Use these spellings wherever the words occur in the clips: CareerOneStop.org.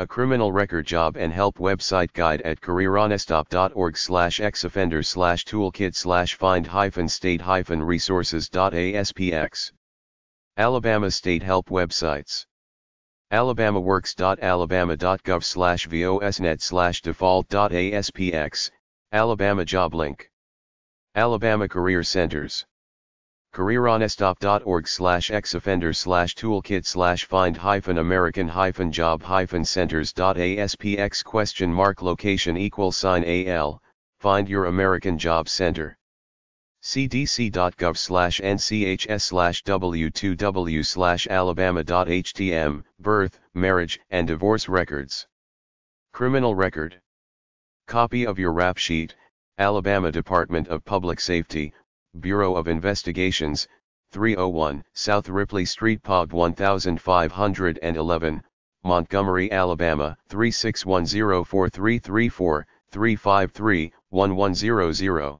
A criminal record job and help website guide at CareerOneStop.org/ex-offender/toolkit/find-state-resources.aspx. Alabama State Help Websites. AlabamaWorks.alabama.gov/vosnet/default.aspx, Alabama Job Link. Alabama Career Centers. CareerOneStop.org/ex-offender/toolkit/find-american-job-centers.aspx ?location =AL, Find Your American Job Center. cdc.gov/nchs/w2w/alabama.htm, Birth, Marriage, and Divorce Records. Criminal Record. Copy of your rap sheet, Alabama Department of Public Safety, Bureau of Investigations, 301 South Ripley Street, Pod 1511, Montgomery, Alabama 361043343531100.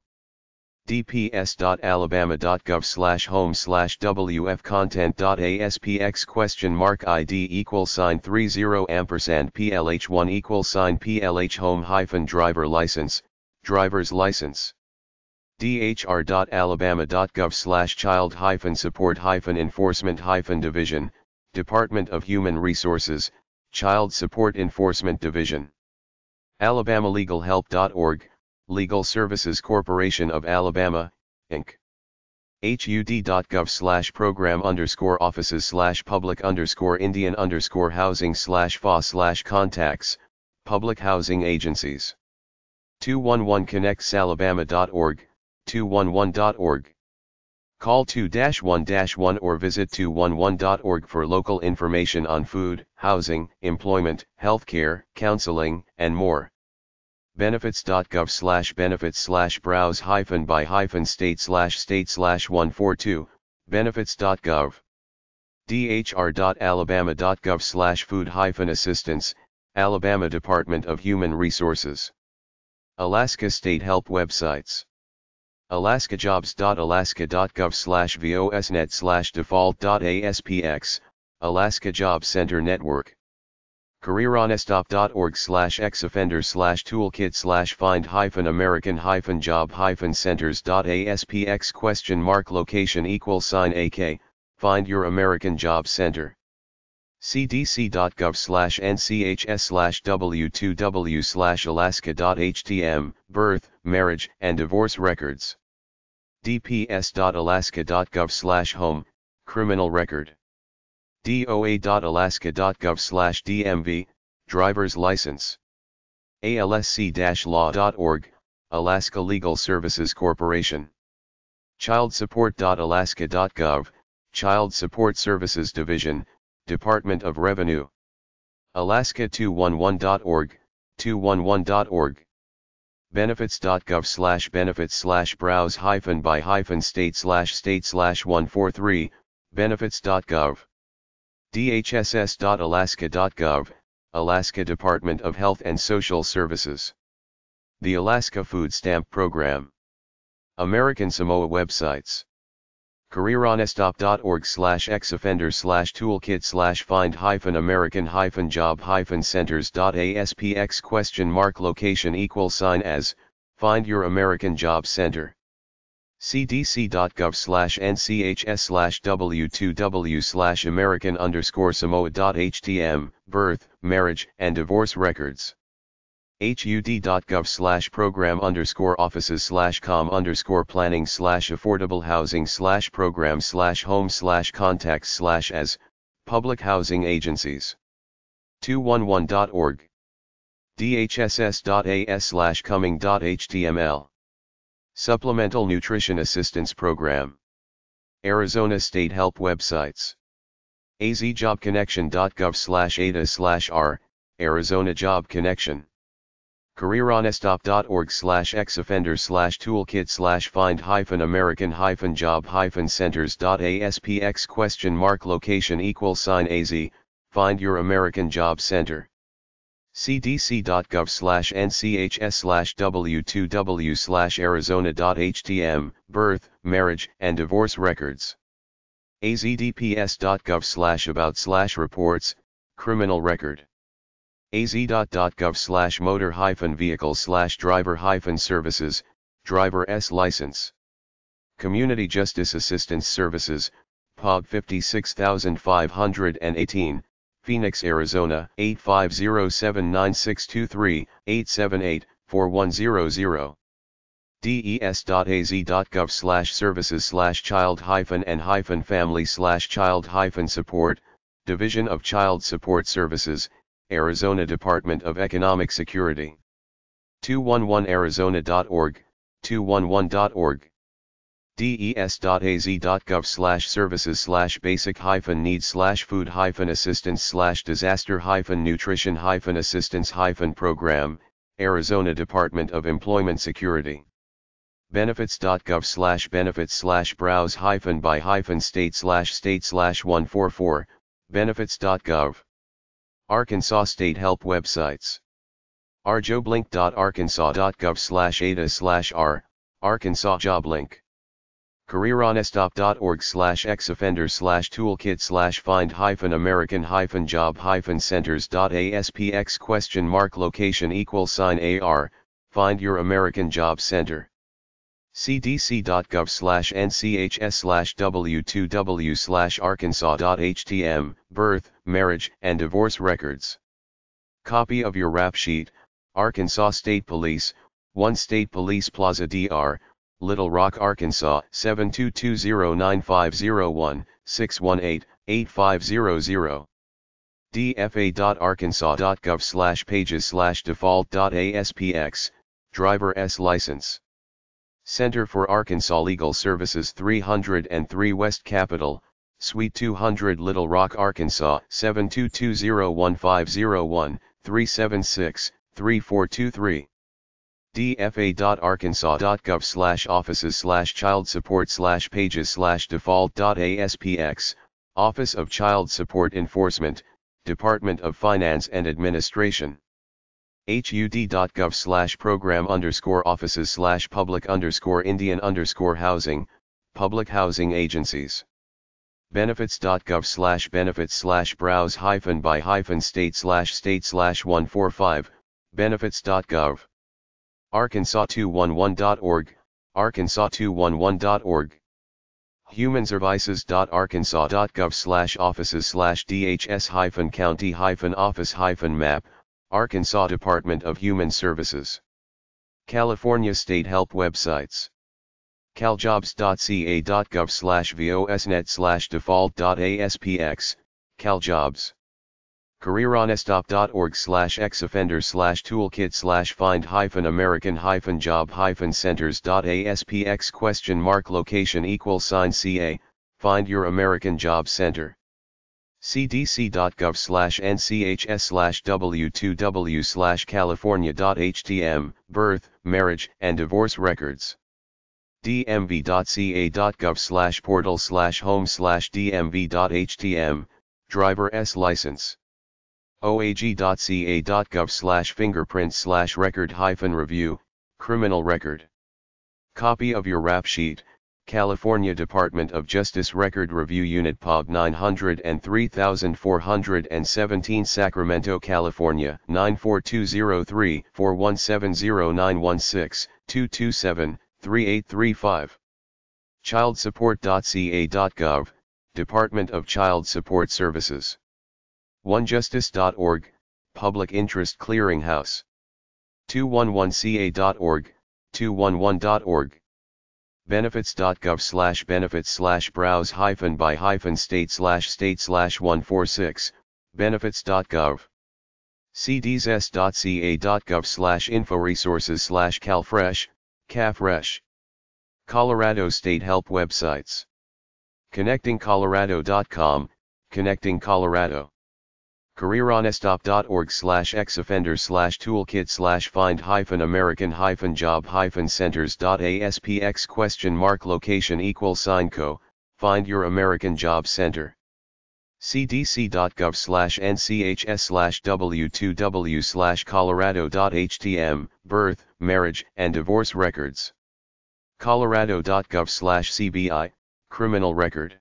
dps.alabama.gov/home/wfcontent.aspx ?id $30$PLH1$PLH home-driver license, driver's license. dhr.alabama.gov/child-support-enforcement-division, Department of Human Resources, Child Support Enforcement Division. AlabamaLegalHelp.org, Legal Services Corporation of Alabama, Inc. hud.gov/program_offices/public_indian_housing/fa/contacts, public housing agencies. 211connectsalabama.org, 211.org. Call 2-1-1 or visit 211.org for local information on food, housing, employment, healthcare, counseling, and more. Benefits.gov/benefits/browse-by-state/state/142, benefits.gov. dhr.alabama.gov/food-assistance, Alabama Department of Human Resources. Alaska State Help Websites. AlaskaJobs.alaska.gov/vosnet/default.aspx, Alaska Job Center Network. CareerOneStop.org/ex-offender/toolkit/find-american-job-centers.aspx ?location =AK, Find Your American Job Center. cdc.gov/nchs/w2w/alaska.htm, Birth, Marriage, and Divorce Records. dps.alaska.gov/home, Criminal Record. doa.alaska.gov/dmv, Driver's License. alsc-law.org, Alaska Legal Services Corporation. childsupport.alaska.gov, Child Support Services Division, Department of Revenue. Alaska211.org, 211.org. Benefits.gov/benefits/browse-by-state/state/143, benefits.gov. dhss.alaska.gov, Alaska Department of Health and Social Services. The Alaska Food Stamp Program. American Samoa Websites. CareerOneStop.org/ex-offender/toolkit/find-american-job-centers.aspx ?location =as, Find Your American Job Center. cdc.gov/nchs/w2w/american_samoa.htm, Birth, Marriage, and Divorce Records. hud.gov/program_offices/com_planning/affordable housing/program/home/contacts/as, Public Housing Agencies. 211.org. dhss.as/coming.html. Supplemental Nutrition Assistance Program. Arizona State Help Websites. azjobconnection.gov/ada/r, Arizona Job Connection. CareerOneStop.org/ex-offender/toolkit/find-american-job-centers.aspx ?location =az, Find Your American Job Center. cdc.gov/nchs/w2w/arizona.htm, Birth, Marriage, and Divorce Records. azdps.gov/about/reports, Criminal Record. az.gov/motor-vehicle/driver-services, driver's license. Community Justice Assistance Services, POG 56518, Phoenix, Arizona 85079623878 878-4100. des.az.gov/services/child-and-family/child-support, Division of Child Support Services, Arizona Department of Economic Security. 211arizona.org, 211.org. des.az.gov/services/basic-needs/food-assistance/disaster-nutrition-assistance-program, Arizona Department of Employment Security. benefits.gov/benefits/browse-by-state/state/144, benefits.gov. Arkansas State Help Websites. arjoblink.arkansas.gov/ada/r, Arkansas JobLink. CareerOneStop.org/ex-offender/toolkit/find-american-job-centers.aspx?location=ar, Find Your American Job Center. cdc.gov/nchs/w2w/arkansas.htm, Birth, Marriage, and Divorce Records. Copy of Your Rap Sheet, Arkansas State Police, 1 State Police Plaza DR, Little Rock, Arkansas 722-09501 618-8500. dfa.arkansas.gov/pages/default.aspx, driver's license. Center for Arkansas Legal Services, 303 West Capitol, Suite 200, Little Rock, Arkansas 722-01501 376-3423. dfa.arkansas.gov/offices/child-support/pages/default.aspx, Office of Child Support Enforcement, Department of Finance and Administration. hud.gov/program_offices/public_indian_housing, Public Housing Agencies. benefits.gov/benefits/browse-by-state/state/145, benefits.gov. arkansas211.org, arkansas211.org. humanservices.arkansas.gov/offices/dhs-county-office-map, Arkansas Department of Human Services. California State Help Websites. caljobs.ca.gov/vosnet/default.aspx, caljobs. careeroneStop.org/ex-offender/toolkit/find-american-job-centers.aspx?location=CA, Find Your American Job Center. cdc.gov/nchs/w2w/california.htm, Birth, Marriage, and Divorce Records. dmv.ca.gov/portal/home/dmv.htm, driver's license. oag.ca.gov/fingerprint/record-review, criminal record. Copy of Your Rap Sheet, California Department of Justice Record Review Unit, POG 903417, Sacramento, California 94203 4170916 227 3835. childsupport.ca.gov, Department of Child Support Services. onejustice.org, Public Interest Clearinghouse. 211ca.org, 211.org. benefits.gov/benefits/browse-by-state/state/146, benefits.gov. cdss.ca.gov/inforesources/calfresh. Colorado State Help Websites. connectingcolorado.com, Connecting Colorado. careeroneStop.org/ex-offender/toolkit/find-american-job-centers.aspx?location=, Find Your American Job Center. cdc.gov/nchs/w2w/colorado.htm, Birth, Marriage, and Divorce Records. colorado.gov/cbi, Criminal Record.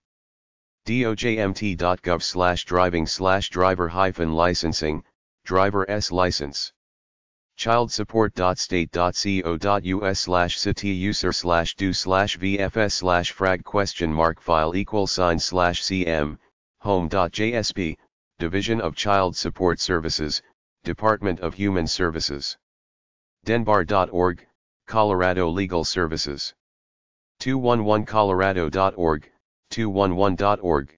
dojmt.gov/driving/driver-licensing, driver's license. childsupport.state.co.us/city/user/do/vfs/frag?file=cm home.jsp, Division of Child Support Services, Department of Human Services. denbar.org, Colorado Legal Services. 211colorado.org, 211.org.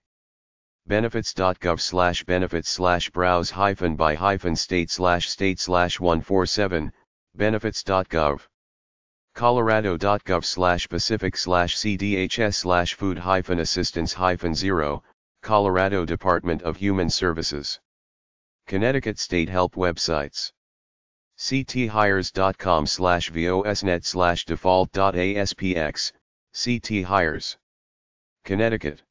benefits.gov/benefits/browse-by-state/state/147, benefits.gov. colorado.gov/pacific/cdhs/food-assistance-0, Colorado Department of Human Services. Connecticut State Help Websites. cthires.com/vosnet/default.aspx, cthires. Connecticut.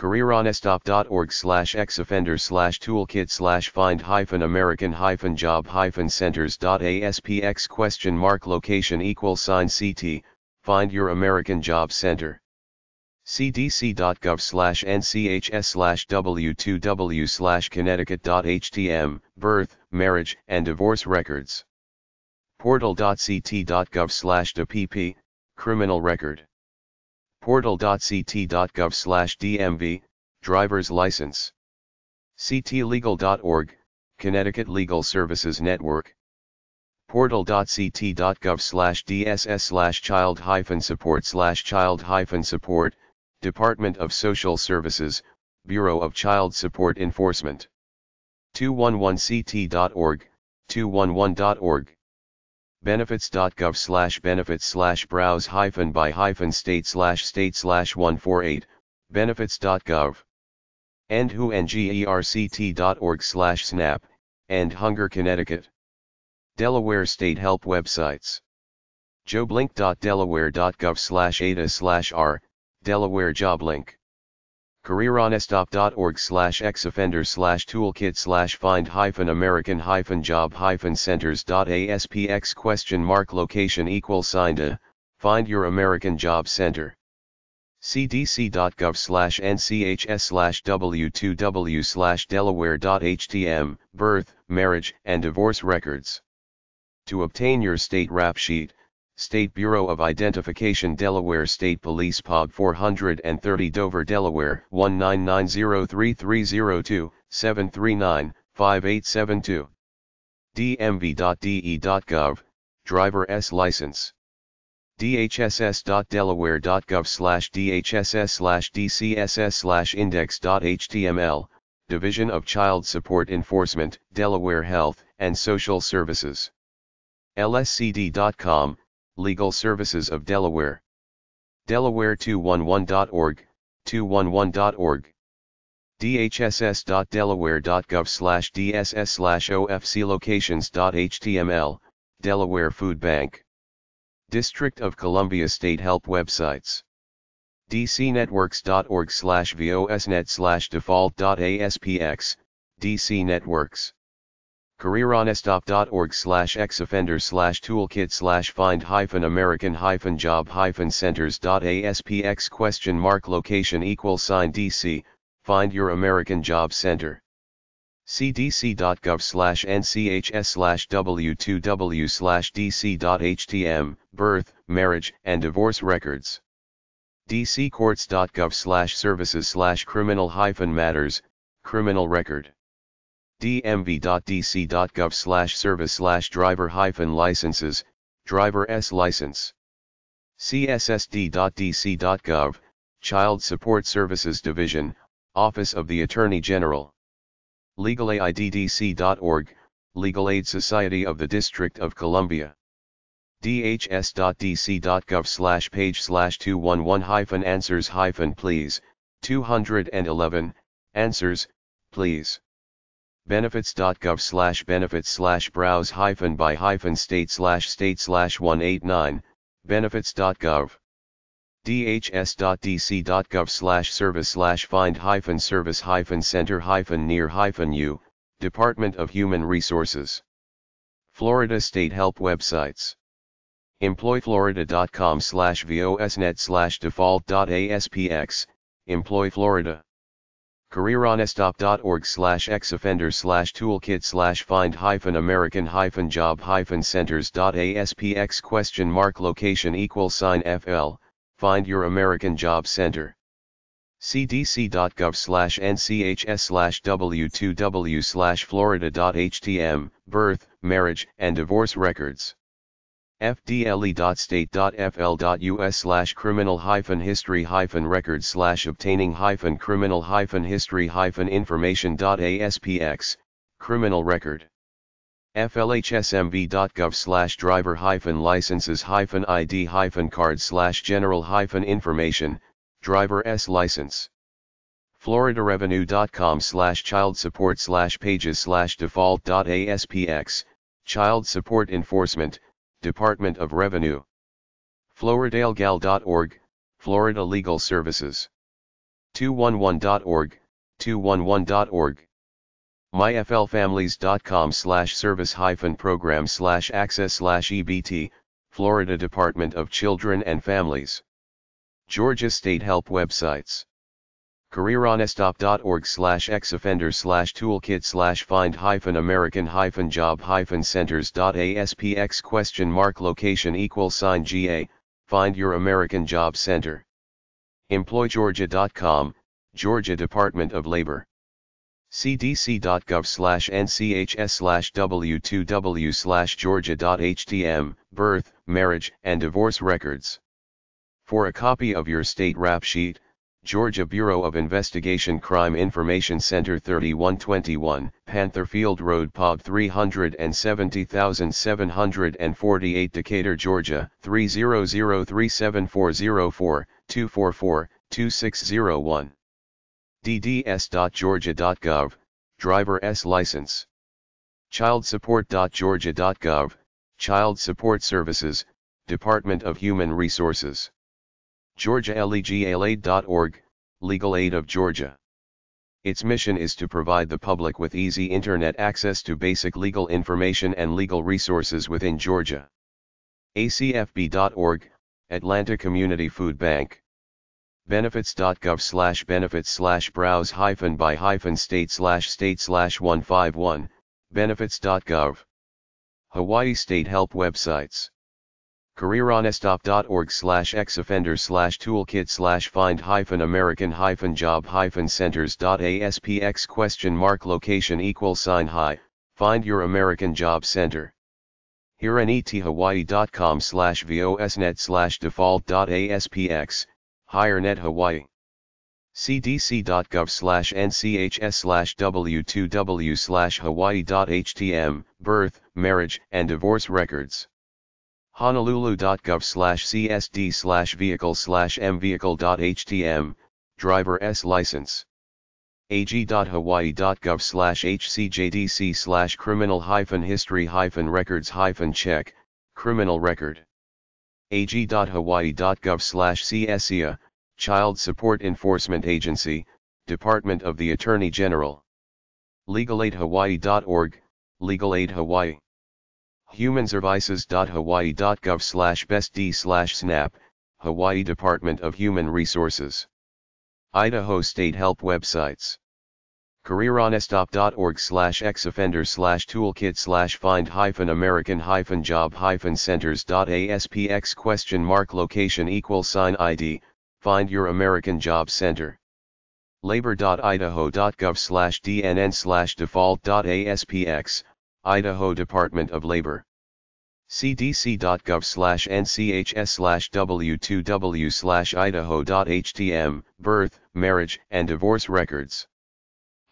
CareerOneStop.org/ex-offender/toolkit/find-american-job-centers.aspx ?location=CT, Find Your American Job Center. cdc.gov/nchs/w2w/connecticut.htm, Birth, Marriage, and Divorce Records. portal.ct.gov/dpp, Criminal Record. portal.ct.gov/DMV, Driver's License. ctlegal.org, Connecticut Legal Services Network. portal.ct.gov/dss/child-support/child-support, Department of Social Services, Bureau of Child Support Enforcement. 211ct.org, 211.org. benefits.gov/benefits/browse-by-state/state/148, benefits.gov. endhugerct.org/snap, End Hunger Connecticut. Delaware State Help Websites. joblink.delaware.gov/ada/r, Delaware JobLink. CareerOneStop.org/ex-offender/toolkit/find-american-job-centers.aspx ?location=DA, Find Your American Job Center. cdc.gov/nchs/w2w/delaware.htm, Birth, Marriage, and Divorce Records. To obtain your state rap sheet, State Bureau of Identification, Delaware State Police, POB 430, Dover, Delaware 199033027395872. dmv.de.gov, Driver's License. dhss.delaware.gov/dhss/dcss/index.html, Division of Child Support Enforcement, Delaware Health and Social Services. lscd.com, Legal Services of Delaware. delaware211.org, 211.org. dhss.delaware.gov/dss/ofclocations.html, Delaware Food Bank. District of Columbia State Help Websites. dcnetworks.org/vosnet/default.aspx, DC Networks. CareerOneStop.org/ex-offender/toolkit/find-american-job-centers.aspx ?location=DC, Find Your American Job Center. cdc.gov/nchs/w2w/dc.htm, Birth, Marriage, and Divorce Records. dccourts.gov/services/criminal-matters, Criminal Record. dmv.dc.gov/service/driver-licenses, Driver's License. cssd.dc.gov, Child Support Services Division, Office of the Attorney General. legalaidDC.org, Legal Aid Society of the District of Columbia. dhs.dc.gov/page/211-answers-please 211, answers, please. benefits.gov/benefits/browse-by-state/state/189, benefits.gov. dhs.dc.gov/service/find-service-center-near-u, Department of Human Resources. Florida State Help Websites. employflorida.com/vosnet/default.aspx, Employ Florida. CareerOneStop.org/ex-offender/toolkit/find-american-job-centers.aspx !location=FL, find your American Job Center. cdc.gov/nchs/w2w/florida.htm, birth, marriage, and divorce records. fdle.state.fl.us/criminal-history-records/obtaining-criminal-history-information.aspx, criminal record. flhsmv.gov/driver-licenses-id-card/general-information, driver's license. floridarevenue.com/child-support/pages/default.aspx, child support enforcement, Department of Revenue. floridalegal.org, Florida Legal Services. 211.org, 211.org. myflfamilies.com/service-program/access/ebt, Florida Department of Children and Families. Georgia State Help Websites. CareerOneStop.org/ex-offender/toolkit/find-american-job-centers.aspx !location=GA, find your American Job Center. EmployGeorgia.com, Georgia Department of Labor. cdc.gov/nchs/w2w/georgia.htm, birth, marriage, and divorce records. For a copy of your state rap sheet, Georgia Bureau of Investigation Crime Information Center 3121, Pantherfield Road POB 370,748, Decatur, Georgia 30037404244, 244-2601. dds.georgia.gov, driver's license. childsupport.georgia.gov, Child Support Services, Department of Human Resources. GeorgiaLegalaid.org, Legal Aid of Georgia. Its mission is to provide the public with easy internet access to basic legal information and legal resources within Georgia. acfb.org, Atlanta Community Food Bank. benefits.gov/benefits/browse-by-state/state/151, benefits.gov. Hawaii State Help Websites. CareerOneStop.org/ex-offender/toolkit/find-american-job-centers.aspx !location=HI, find your American Job Center. hirenethawaii.com/vosnet/default.aspx, HireNet Hawaii. cdc.gov/nchs/w2w/hawaii.htm, birth, marriage, and divorce records. honolulu.gov/csd/vehicle/mvehicle.htm, driver's license. ag.hawaii.gov/hcjdc/criminal-history-records-check, criminal record. ag.hawaii.gov/csea, Child Support Enforcement Agency, Department of the Attorney General. legalaidhawaii.org, Legal Aid Hawaii. humanservices.hawaii.gov/bestd/snap, Hawaii Department of Human Resources. Idaho State Help Websites. CareerOneStop.org/ex-offender/toolkit/find-american-job-centers.aspx !location=ID, find your American Job Center. labor.idaho.gov/dnn/default.aspx, Idaho Department of Labor. cdc.gov/nchs/w2w/idaho.htm, birth, marriage, and divorce records.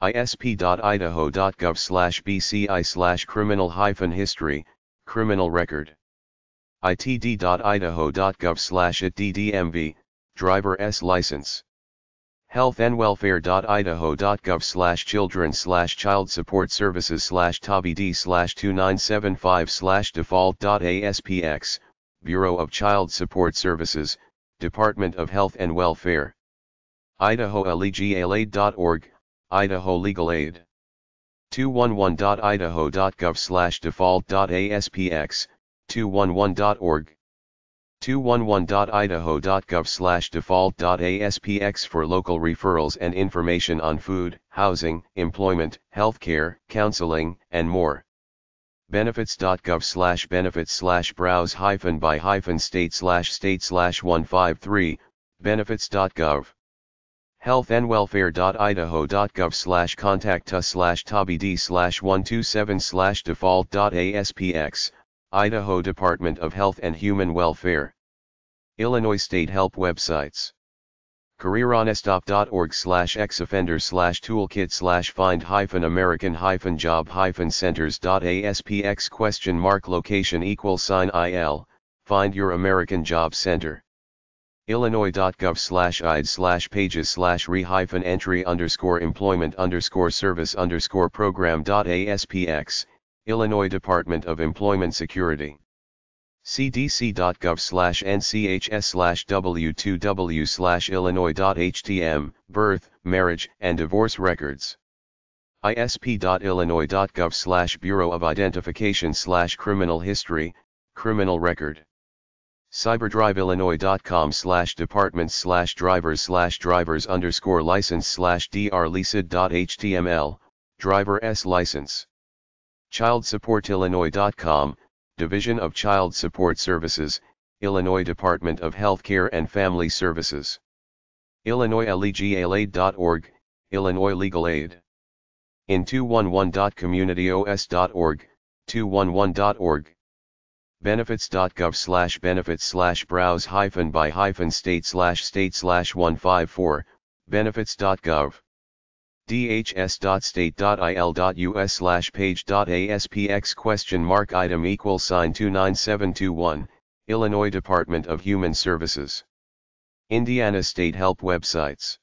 isp.idaho.gov/bci/criminal-history, criminal record. itd.idaho.gov/itddmv, driver's license. healthandwelfare.idaho.gov/children/child-support-services/tobd/2975/default.aspx, Bureau of Child Support Services, Department of Health and Welfare. idaholegalaid.org, Idaho Legal Aid. 211.idaho.gov/default.aspx, 211.org. 211.idaho.gov/default.aspx for local referrals and information on food, housing, employment, healthcare, counseling, and more. Benefits.gov/benefits/browse-by-state/state/153, benefits.gov. healthandwelfare.idaho.gov/contactus/tabd/127/default.aspx, Idaho Department of Health and Human Welfare. Illinois State Help Websites. CareerOneStop.org/ex-offender/toolkit/find-american-job-centers.aspx ?location =IL, find your American Job Center. Illinois.gov/ids/pages/re-entry-employment-service-program.aspx, Illinois Department of Employment Security. cdc.gov/nchs/w2w/illinois.htm, birth, marriage, and divorce records. isp.illinois.gov/bureau-of-identification/criminal-history, criminal record. cyberdriveillinois.com/departments/drivers/drivers_license/drlicid.html, driver's license. childsupportillinois.com, Division of Child Support Services, Illinois Department of Healthcare and Family Services. IllinoisLegalaid.org, Illinois Legal Aid. in211.communityos.org, 211.org. benefits.gov/benefits/browse-by-state/state/154, benefits.gov. dhs.state.il.us/page.aspx?item=29721, Illinois Department of Human Services. Indiana State Help Websites.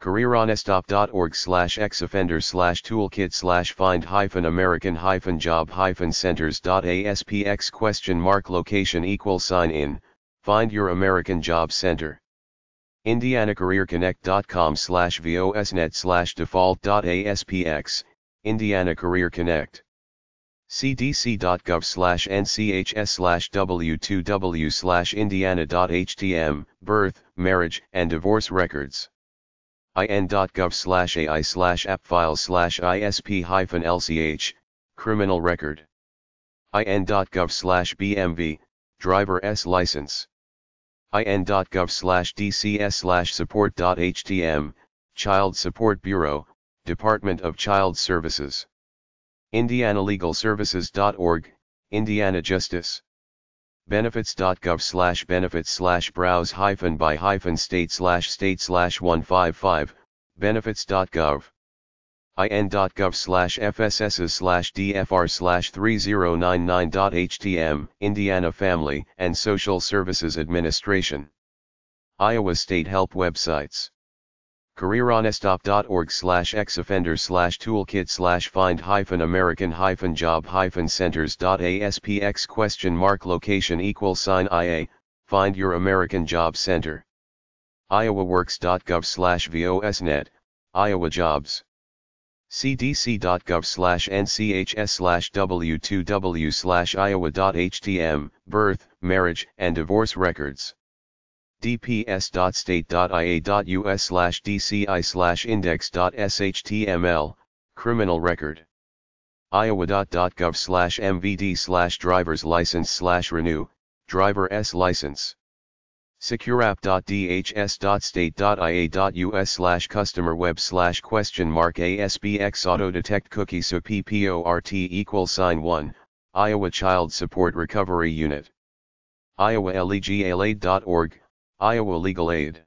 CareerOneStop.org/ex-offender/toolkit/find-american-job-centers.aspx?location =in, find your American Job Center. IndianaCareerConnect.com/vosnet/default.aspx, Indiana Career Connect. cdc.gov/nchs/w2w/indiana.htm, birth, marriage, and divorce records. in.gov/ai/appfile/isp-lch, criminal record. in.gov/bmv, driver's license. in.gov/dcs/support.htm, Child Support Bureau, Department of Child Services. indianalegalservices.org, Indiana Justice. benefits.gov/benefits/browse-by-state/state/155, benefits.gov. in.gov/fsss/dfr/3099.htm, Indiana Family and Social Services Administration. Iowa State Help Websites. CareerOneStop.org/ex-offender/toolkit/find-american-job-centers.aspx ?location =ia, find your American Job Center. iowaworks.gov/vosnet, Iowa Jobs. cdc.gov/nchs/w2w/iowa.htm, birth, marriage, and divorce records. dps.state.ia.us/dci/index.shtml, criminal record. iowa.gov/mvd/drivers-license/renew, driver's license. securep.dhs.state.ia.us/customer-web/question-ask-aspx-auto-detect-cookie-so-pport=1, Iowa Child Support Recovery Unit. IowaLegalaid.org, Iowa Legal Aid.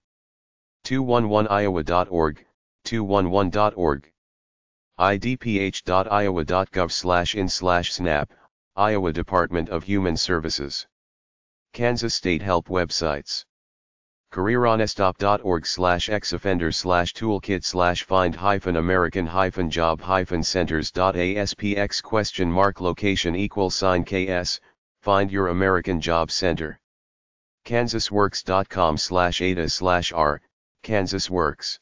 211iowa.org, 211.org. idph.iowa.gov/in/snap, Iowa Department of Human Services. Kansas State Help Websites. CareerOneStop.org/ex-offender/toolkit/find-american-job-centers.aspx ?location =ks, find your American Job Center. kansasworks.com/ada/r, Kansas Works.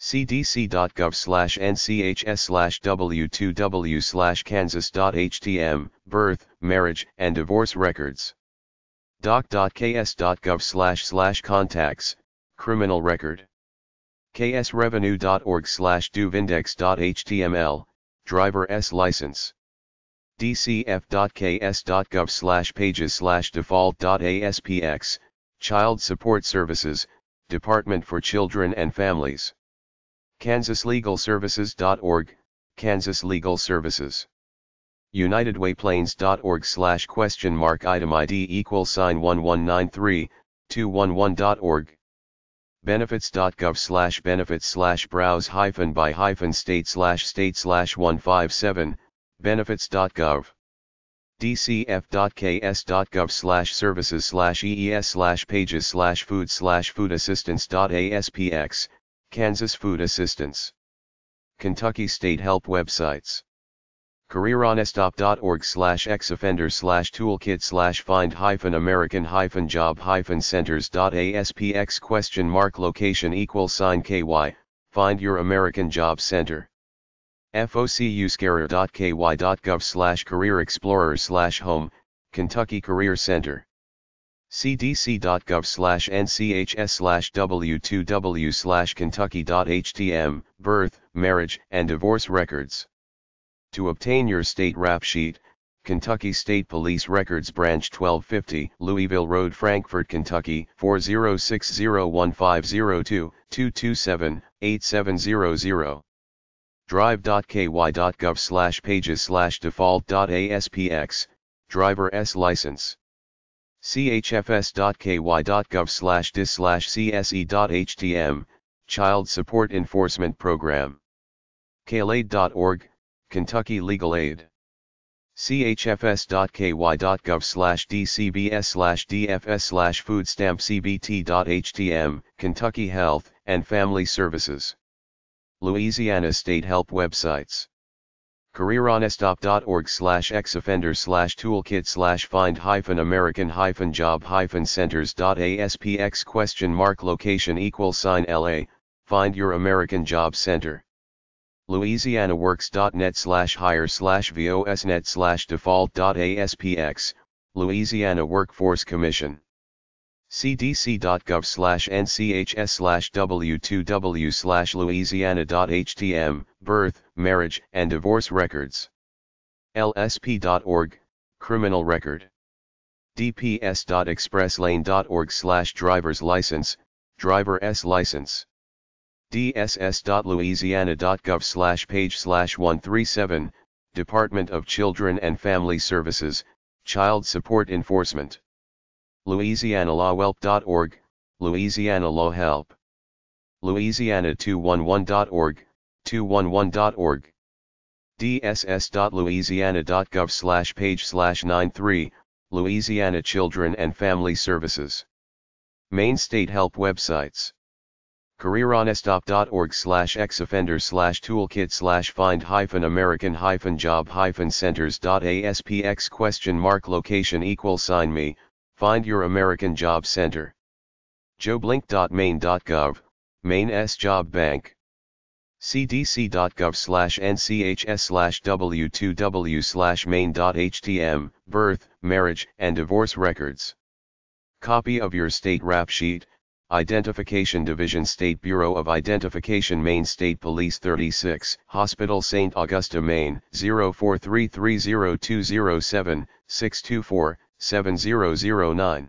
cdc.gov/nchs/w2w/kansas.htm, birth, marriage, and divorce records. doc.ks.gov/contacts, criminal record. ksrevenue.org/duvindex.html, driver S license. dcf.ks.gov/pages/default.aspx, Child Support Services, Department for Children and Families. kansaslegalservices.org, Kansas Legal Services. UnitedWayPlains.org/?ItemID=$1193211.org. benefits.gov/benefits/browse-by-state/state/157, benefits.gov. dcf.ks.gov/services/es/pages/food/foodassistance.aspx, Kansas Food Assistance. Kentucky State Help Websites. CareerOneStop.org/ex-offender/toolkit/find-american-job-centers.aspx !location=KY, Find Your American Job Center. focucarer.ky.gov/career-explorer/home, Kentucky Career Center. cdc.gov/nchs/w2w/kentucky.htm, birth, marriage, and divorce records. To obtain your state rap sheet, Kentucky State Police Records Branch 1250, Louisville Road, Frankfort, Kentucky, 40601502-227-8700. drive.ky.gov/pages/default.aspx, driver S license. chfs.ky.gov/dis/cse.htm, Child Support Enforcement Program. calaid.org, Kentucky Legal Aid. chfs.ky.gov/dcbs/dfs/foodstamp-cbt.htm, Kentucky Health and Family Services. Louisiana State Help Websites. CareerOneStop.org/ex-offender/toolkit/find-american-job-centers.aspx !location=LA, Find Your American Job Center. LouisianaWorks.net/hire/vosnet/default.aspx, Louisiana Workforce Commission. cdc.gov/nchs/w2w/louisiana.htm, birth, marriage, and divorce records. lsp.org, criminal record. dps.expresslane.org/driver's license, driver S license. dss.louisiana.gov/page/137, Department of Children and Family Services, Child Support Enforcement. LouisianaLawHelp.org, Louisiana Law Help. Louisiana211.org, 211.org. dss.louisiana.gov/page/93, Louisiana Children and Family Services. Main State Help Websites. CareerOneStop.org/ex-offender/toolkit/find-american-job-centers.aspx !location=me, Find Your American Job Center. joblink.maine.gov, Maine S Job Bank. cdc.gov/nchs/w2w/maine.htm, birth, marriage, and divorce records. Copy of your state rap sheet, Identification Division, State Bureau of Identification, Maine State Police 36, Hospital St. Augusta, Maine, 04330207-624-7009.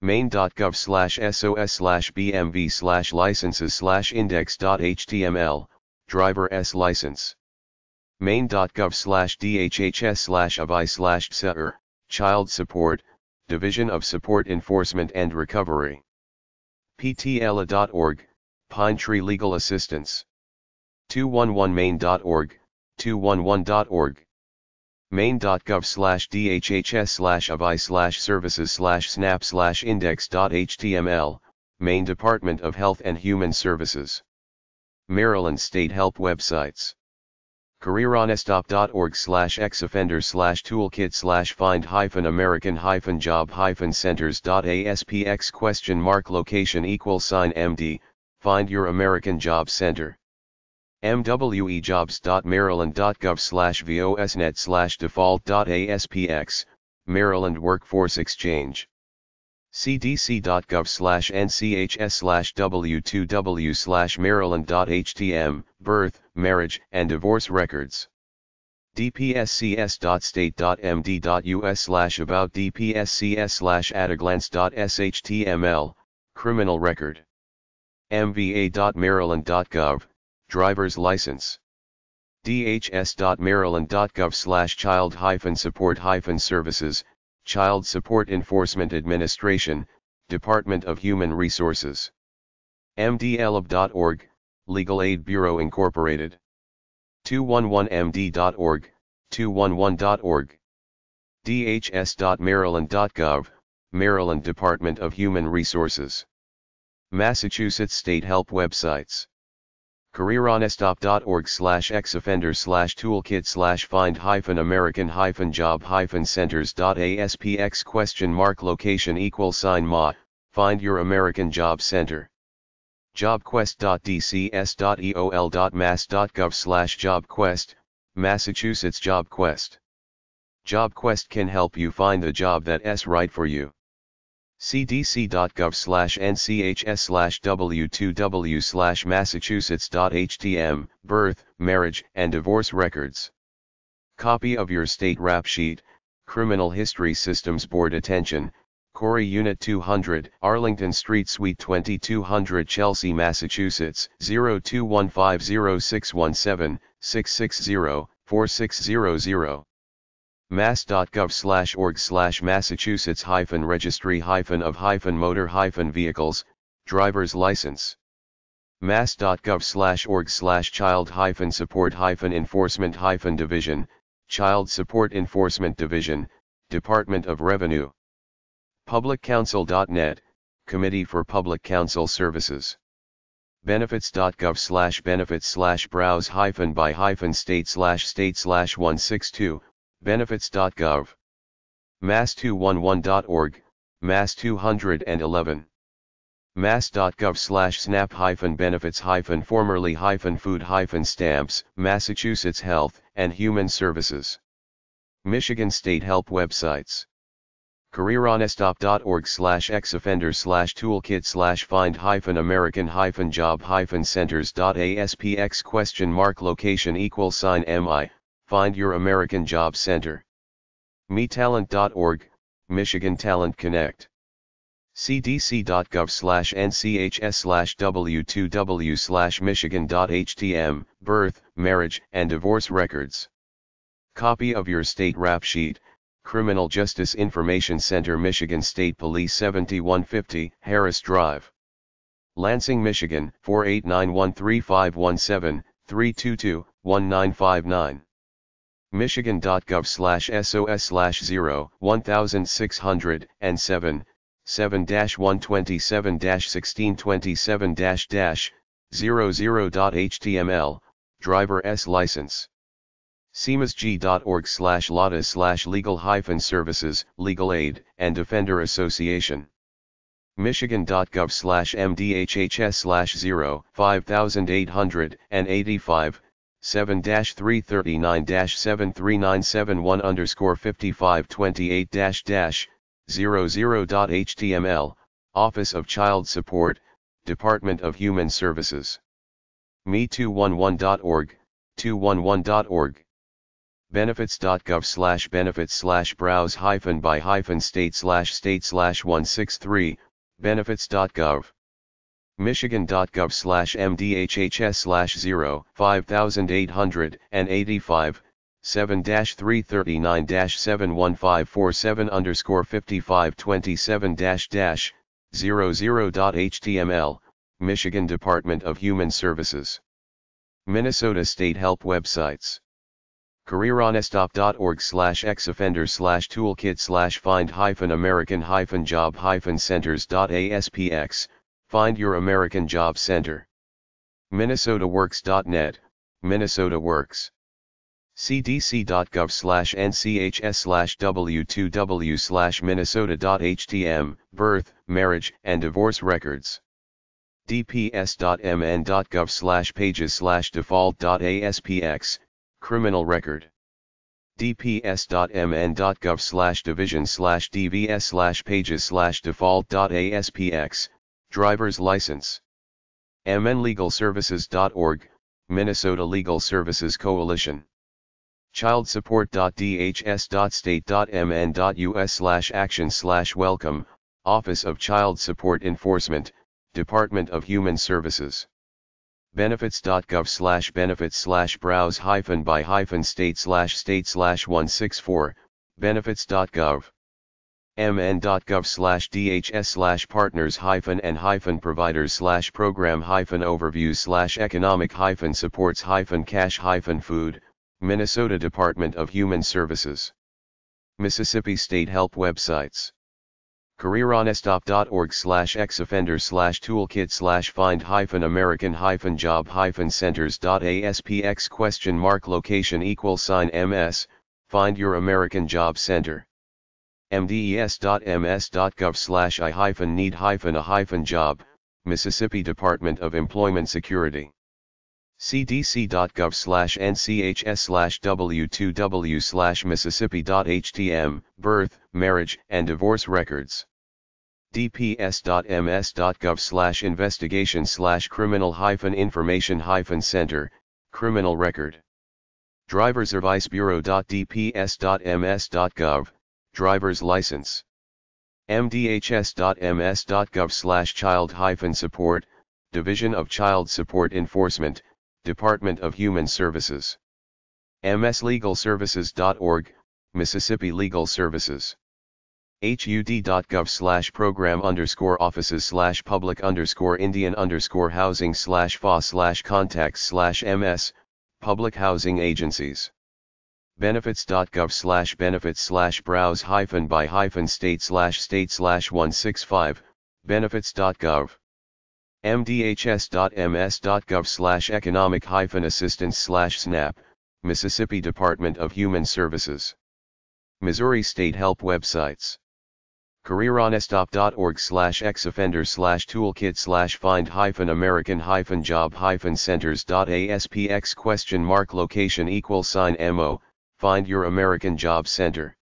maine.gov/sos/bmv/licenses/index.html, driver S license. maine.gov/dhhs/avi/CER, Child Support, Division of Support Enforcement and Recovery. ptla.org, Pine Tree Legal Assistance. 211maine.org, 211.org. maine.gov/dhhs/avi/services/snap/index.html, Maine Department of Health and Human Services. Maryland State Help Websites. CareerOneStop.org/ex-offender/toolkit/find-american-job-centers.aspx !location=MD, Find Your American Job Center. mwejobs.maryland.gov/vosnet/default.aspx, Maryland Workforce Exchange. cdc.gov/nchs/w2w/maryland.htm, birth, marriage, and divorce records. dpscs.state.md.us/about/dpscs/ataglance.shtml, criminal record. mva.maryland.gov, driver's license. dhs.maryland.gov/child-support-services, Child Support Enforcement Administration, Department of Human Resources. mdlib.org, Legal Aid Bureau Incorporated. 211md.org, 211.org. dhs.maryland.gov, Maryland Department of Human Resources. Massachusetts State Help Websites. CareerOneStop.org/ex-offender/toolkit/find-american-job-centers.aspx?location=ma, find your American Job Center. jobquest.dcs.eol.mass.gov/jobquest, Massachusetts JobQuest. JobQuest can help you find the job that's right for you. cdc.gov/nchs/w2w/massachusetts.htm, birth, marriage, and divorce records. Copy of your state rap sheet, Criminal History Systems Board attention, Corey Unit 200, Arlington Street Suite 2200, Chelsea, Massachusetts, 02150617, 660-4600. mass.gov/org/massachusetts-registry-of-motor-vehicles, driver's license. mass.gov/org/child-support-enforcement-division, Child Support Enforcement Division, Department of Revenue. publiccounsel.net, Committee for Public Counsel Services. benefits.gov/benefits/browse-by-state/state/162, benefits.gov. mass211.org, mass211. mass.gov/snap-benefits-formerly-food-stamps, Massachusetts Health and Human Services. Michigan State Help Websites. CareerOneStop.org/ex-offender/toolkit/find-american-job-centers.aspx?location=mi, find your American Job Center. MeTalent.org, Michigan Talent Connect. cdc.gov/nchs/w2w/michigan.htm, birth, marriage, and divorce records. Copy of your state rap sheet, Criminal Justice Information Center, Michigan State Police, 7150 Harris Drive, Lansing, Michigan, 48913517, 322-1959. michigan.gov/sos/0-1607, 7-127-1627-00.html, driver's license. cmasg.org/LADA/legal-services, Legal Aid, and Defender Association. michigan.gov/mdhhs/0-5885, 7-339-73971-5528-00.html, Office of Child Support, Department of Human Services. me211.org, 211.org. benefits.gov/benefits/browse-by-state/state/163, benefits.gov. michigan.gov/mdhhs/0-5885, 7-339-71547-5527-00.html, Michigan Department of Human Services. Minnesota State Help Websites. CareerOneStop.org/ex-offender/toolkit/find-american-job-centers.aspx, find your American Job Center. MinnesotaWorks.net, MinnesotaWorks. cdc.gov/nchs/w2w/minnesota.htm, birth, marriage, and divorce records. dps.mn.gov/pages/default.aspx, criminal record. dps.mn.gov/division/dvs/pages/default.aspx, driver's license. mnlegalservices.org, Minnesota Legal Services Coalition. childsupport.dhs.state.mn.us/action/welcome, Office of Child Support Enforcement, Department of Human Services. benefits.gov/benefits/browse-by-state/state/164, benefits.gov. mn.gov/dhs/partners-and-providers/program-overview/economic-supports-cash-food, Minnesota Department of Human Services. Mississippi State Help Websites. CareerOneStop.org/ex-offender/toolkit/find-american-job-centers.aspx ?location=ms, Find Your American Job Center. mdes.ms.gov/i-need-a-job, Mississippi Department of Employment Security. cdc.gov/nchs/w2w/mississippi.htm, Birth, Marriage, and Divorce Records. dps.ms.gov/investigation/criminal-information-center, Criminal Record. driverservicebureau.dps.ms.gov, Driver's License. mdhs.ms.gov/child-support, Division of Child Support Enforcement, Department of Human Services. mslegalservices.org, Mississippi Legal Services. hud.gov/program_offices/public_indian_housing/fa/contacts/ms, Public Housing Agencies. benefits.gov/benefits/browse-by-state/state/165, benefits.gov. mdhs.ms.gov/economic-assistance/snap, Mississippi Department of Human Services. Missouri State Help Websites. CareerOneStop.org/ex-offender/toolkit/find-american-job-centers.aspx ?location=mo, Find Your American Job Center.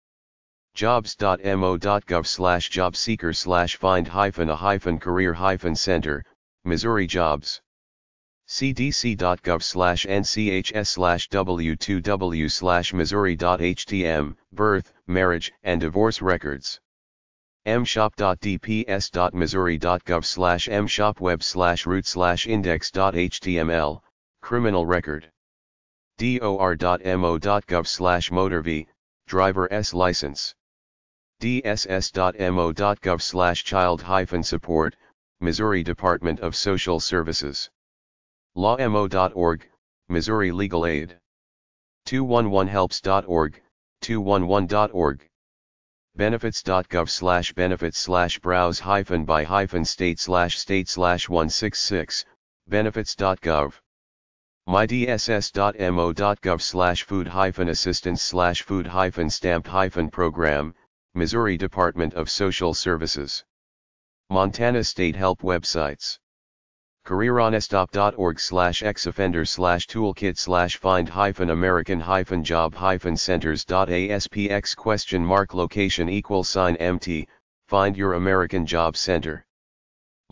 jobs.mo.gov/jobseeker/find-a-career-center, Missouri Jobs. cdc.gov/nchs/w2w/missouri.htm, Birth, Marriage, and Divorce Records. mshop.dps.missouri.gov/mshopweb/root/index.html, Criminal Record. dor.mo.gov/motorv, Driver's License. dss.mo.gov/child-support, Missouri Department of Social Services. lawmo.org, Missouri Legal Aid. 211helps.org, 211.org. benefits.gov/benefits/browse-by-state/state/166, benefits.gov. mydss.mo.gov/food-assistance/food-stamp-program, Missouri Department of Social Services. Montana State Help Websites. CareerOneStop.org/ex-offender/toolkit/find-american-job-centers.aspx ?location=mt, Find Your American Job Center.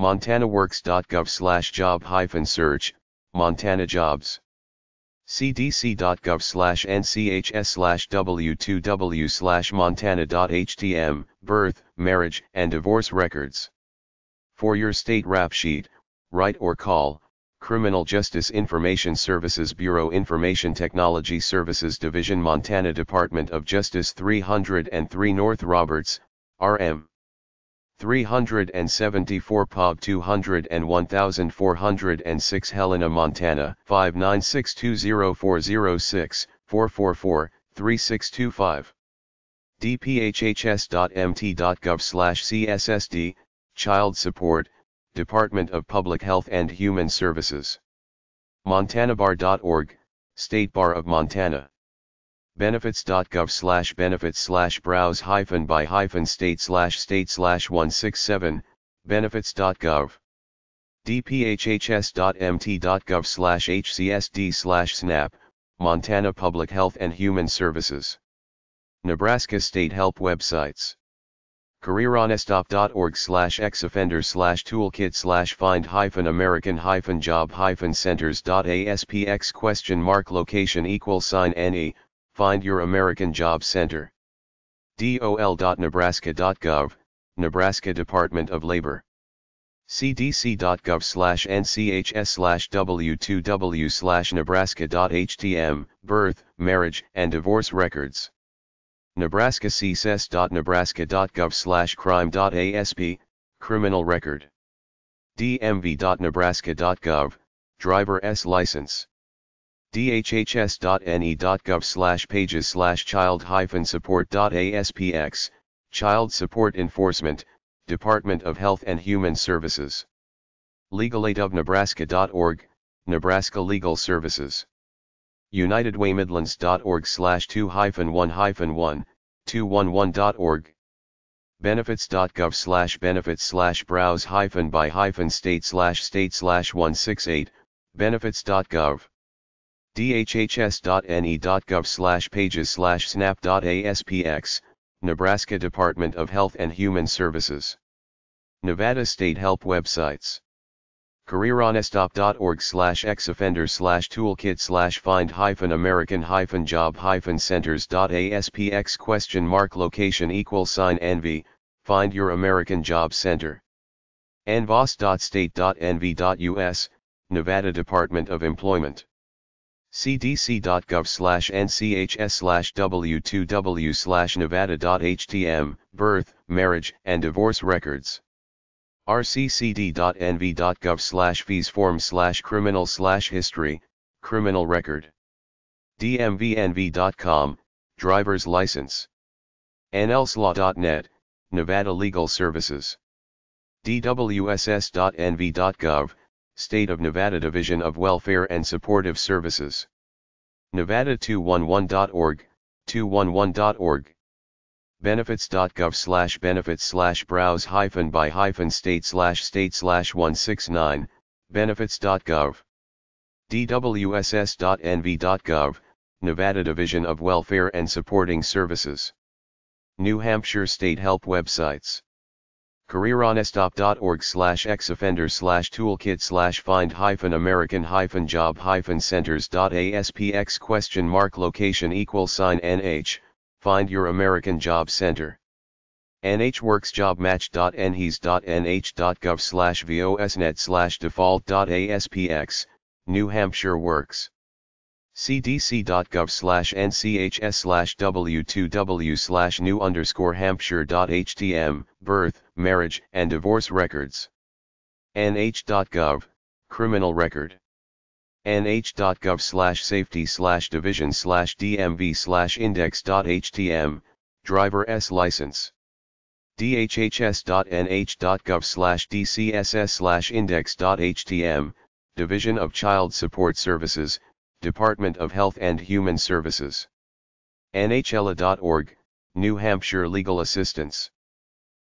montanaworks.gov/job-search, Montana Jobs. cdc.gov/nchs/w2w/montana.htm, Birth, Marriage, and Divorce Records. For Your State Rap Sheet, Write or Call, Criminal Justice Information Services Bureau Information Technology Services Division, Montana Department of Justice, 303 North Roberts, RM. 374 POB 201406, Helena, Montana, 596204064443625. dphhs.mt.gov/cssd, Child Support, Department of Public Health and Human Services. montanabar.org, State Bar of Montana. benefits.gov/benefits/browse-by-state/state/167, benefits.gov. dphhs.mt.gov/hcsd/snap, Montana Public Health and Human Services. Nebraska State Help Websites. CareerOneStop.org/ex-offenders/toolkit/find-American-job-centers.ASPX??Find your American Job Center. DOL.nebraska.gov, Nebraska Department of Labor. cdc.gov/nchs/w2w/nebraska.htm, birth, marriage, and divorce records. Nebraska cses.nebraska.gov/crime.asp, criminal record. dmv.nebraska.gov, driver's license. dhhs.ne.gov/pages/child-support.aspx, child support enforcement, Department of Health and Human Services. LegalAidOfNebraska.org, Nebraska Legal Services. UnitedWayMidlands.org/2-1-1-211.org. Benefits.gov/benefits/browse-by-state/state/168, benefits.gov. dhhs.ne.gov/pages/snap.aspx, Nebraska Department of Health and Human Services. Nevada State Help Websites. CareerOneStop.org/ex-offenders/toolkit/find-American-job-centers.ASPX??Find your American Job Center. NVOS.state.nv.us, Nevada Department of Employment. cdc.gov/nchs/w2w/nevada.htm, birth, marriage, and divorce records. rccd.nv.gov/fees-form/criminal/history, criminal record. dmvnv.com, driver's license. nlslaw.net, Nevada Legal Services. dwss.nv.gov, State of Nevada Division of Welfare and Supportive Services. Nevada211.org, 211.org. Benefits.gov/benefits/browse-by-state/state/169, benefits.gov. dwss.nv.gov, Nevada Division of Welfare and Supporting Services. New Hampshire State Help Websites. CareerOneStop.org/ex-offenders/toolkit/find-American-job-centers.ASPX??Find your American Job Center. nhworksjobmatch.nhs.gov/vosnet/default.aspx, New Hampshire Works. cdc.gov/nchs/w2w/new_hampshire.htm, birth, marriage, and divorce records. nh.gov, criminal record. nh.gov/safety/division/dmv/index.htm, driver's license. dhhs.nh.gov/dcss/index.htm, Division of Child Support Services, Department of Health and Human Services. nhla.org, New Hampshire Legal Assistance.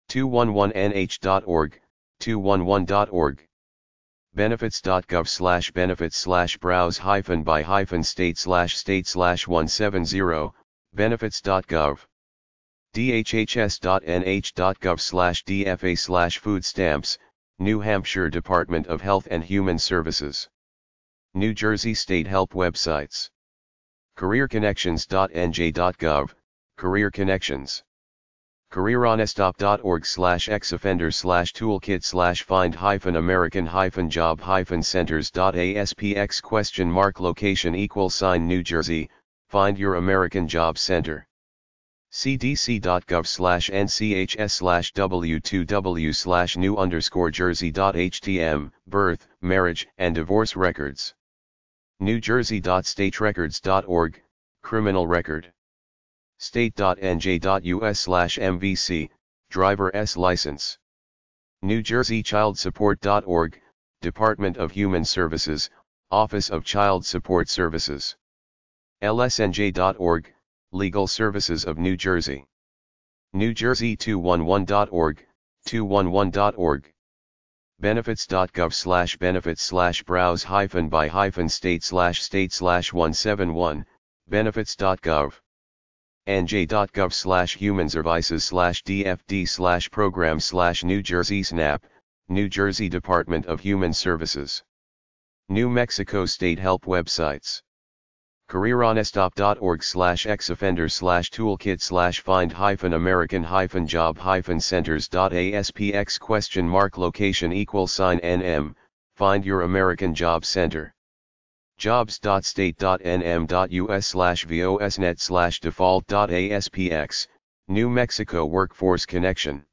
211nh.org, 211.org. Benefits.gov/benefits/browse-by-state/state/170, benefits.gov. dhhs.nh.gov/dfa/food stamps, New Hampshire Department of Health and Human Services. New Jersey State Help Websites. CareerConnections.nj.gov, Career Connections. CareerOneStop.org/ex-offenders/toolkit/find-American-job-centers.ASPX??Location=New Jersey, Find Your American Job Center. cdc.gov/nchs/w2w/new_jersey.htm, birth, marriage, and divorce records. NewJersey.staterecords.org, criminal record. State.nj.us/mvc, driver's license. NewJerseyChildSupport.org, Department of Human Services, Office of Child Support Services. LSNJ.org, Legal Services of New Jersey. NewJersey211.org, 211.org. Benefits.gov/benefits/browse-by-state/state/171, benefits.gov. nj.gov/humanservices/dfd/program/New Jersey SNAP, New Jersey Department of Human Services. New Mexico State Help Websites. CareerOneStop.org/ex-offender/toolkit/find-american-job-centers.aspx?nm find your American Job Center. jobs.state.nm.us/vosnet/default.aspx, New Mexico Workforce Connection.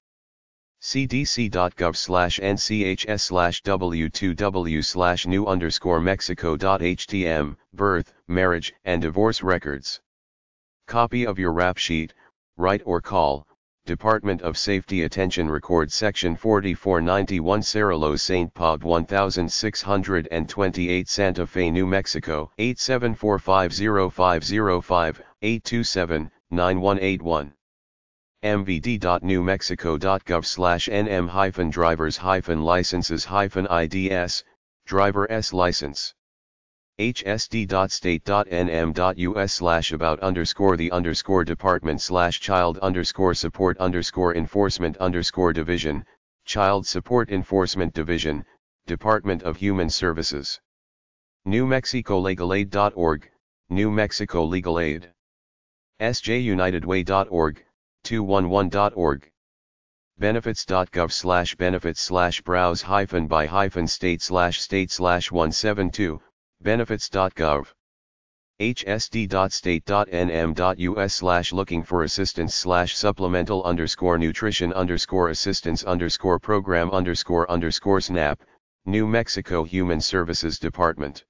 cdc.gov/nchs/w2w/new_mexico.htm, birth, marriage, and divorce records. Copy of your rap sheet, write or call, Department of Safety Attention Record Section 4491 Cerrolo St. Pod 1628 Santa Fe, New Mexico 87450505827 827-9181. mvd.newmexico.gov/nm-drivers-licenses-ids, driver S license. hsd.state.nm.us/about_the_department/child_support_enforcement_division, Child Support Enforcement Division, Department of Human Services. New Mexico LegalAid.org, New Mexico Legal Aid. sjunitedway.org, 211.org. benefits.gov/benefits/browse-by-state/state/172, benefits.gov. hsd.state.nm.us/looking-for-assistance/supplemental-nutrition-assistance-program/snap, New Mexico Human Services Department.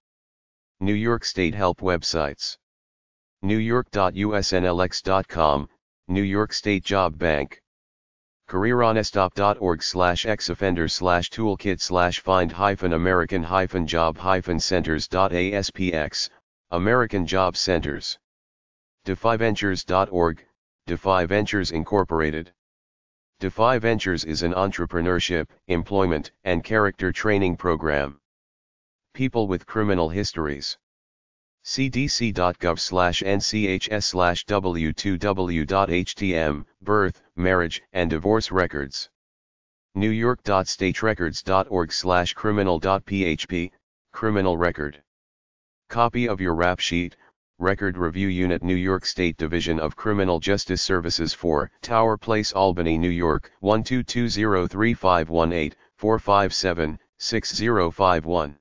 New York State Help Websites. newyork.usnlx.com, New York State Job Bank. CareerOneStop.org/ex-offender/toolkit/find-american-job-centers.aspx, American Job Centers. defiventures.org, Defy Ventures Incorporated. Defy Ventures is an entrepreneurship, employment, and character training program. People with criminal histories. cdc.gov/nchs/w2w.htm, birth, marriage, and divorce records. newyork.staterecords.org/criminal.php, criminal record. Copy of your rap sheet, Record Review Unit, New York State Division of Criminal Justice Services, 4, Tower Place, Albany, New York, 122035184576051.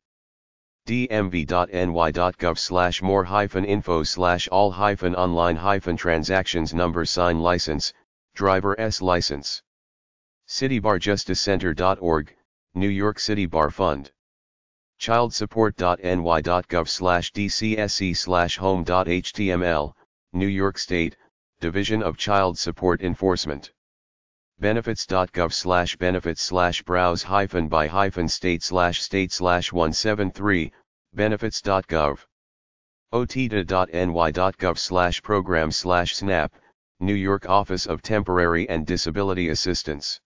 dmv.ny.gov/more-info/all-online-transactions-number-sign-license, driver S license. citybarjusticecenter.org, New York City Bar Fund. childsupport.ny.gov/dcsc/home.html, New York State, Division of Child Support Enforcement. benefits.gov/benefits/browse-by-state/state/173, benefits.gov. otita.ny.gov/program/snap, New York Office of Temporary and Disability Assistance.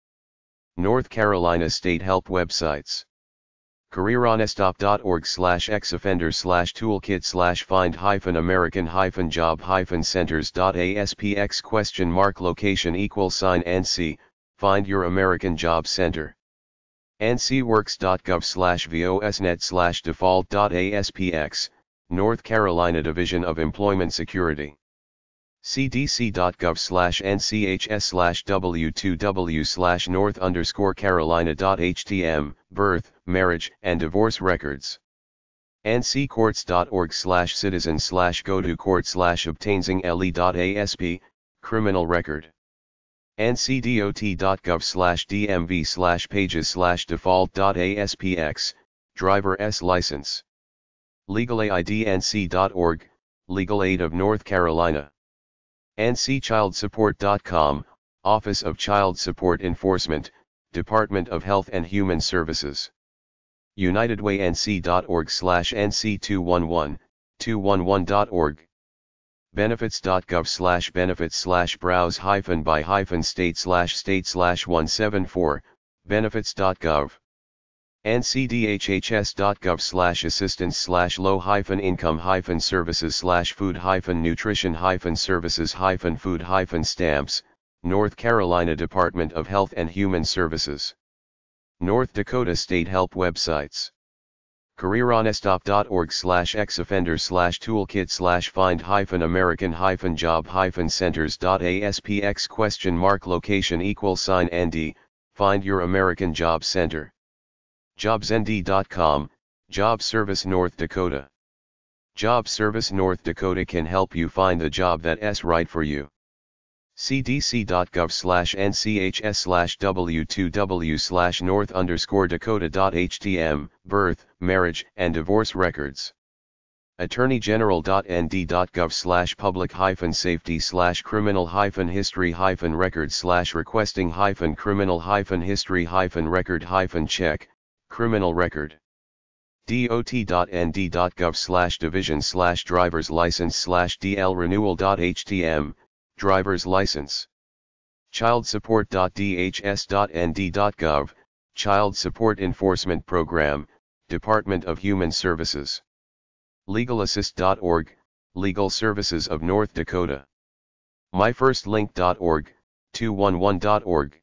North Carolina State Help Websites. CareerOneStop.org/ex-offender/toolkit/find-american-job-centers.aspx?location=nc, find your American Job Center. ncworks.gov/vosnet/default.aspx, North Carolina Division of Employment Security. cdc.gov/nchs/w2w/north_carolina.htm, birth, marriage, and divorce records. nccourts.org/citizen/go-to-court/obtaining-le.asp, criminal record. ncdot.gov/dmv/pages/default.aspx, driver S license. legalaidnc.org, Legal Aid of North Carolina. nccchildsupport.com, Office of Child Support Enforcement, Department of Health and Human Services. unitedwaync.org/nc211, 211.org. benefits.gov/benefits/browse-by-state/state/174, benefits.gov. ncdhhs.gov/assistance/low-income-services/food-nutrition-services-food-stamps, North Carolina Department of Health and Human Services. North Dakota State Help Websites. CareerOneStop.org/ex-offender/toolkit/find-american-job-centers.aspx?location=ND, Find Your American Job Center. JobsND.com, Job Service North Dakota. Job Service North Dakota can help you find the job that's right for you. cdc.gov/nchs/w2w/north_dakota.htm, birth, marriage, and divorce records. attorneygeneral.nd.gov/public-safety/criminal-history-record/requesting-criminal-history-record-check, criminal record. dot.nd.gov/division/driver's license/dl-renewal.htm, driver's license. Child support.dhs.nd.gov, Child Support Enforcement Program, Department of Human Services. LegalAssist.org, Legal Services of North Dakota. MyFirstLink.org, 211.org.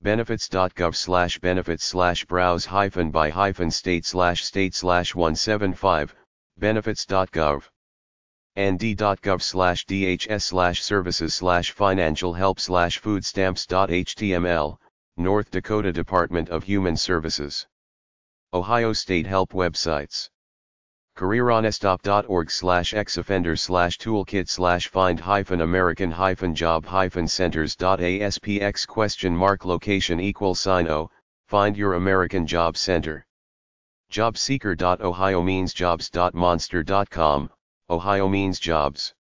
Benefits.gov/benefits/browse-by-state/state/175, benefits.gov. nd.gov/dhs/services/financial-help/foodstamps.html, North Dakota Department of Human Services. Ohio State Help Websites. CareerOneStop.org/ex-offender/toolkit/find-american-job-centers.aspx?location=O, Find Your American Job Center. JobSeeker.ohiomeansjobs.monster.com, Ohio means jobs.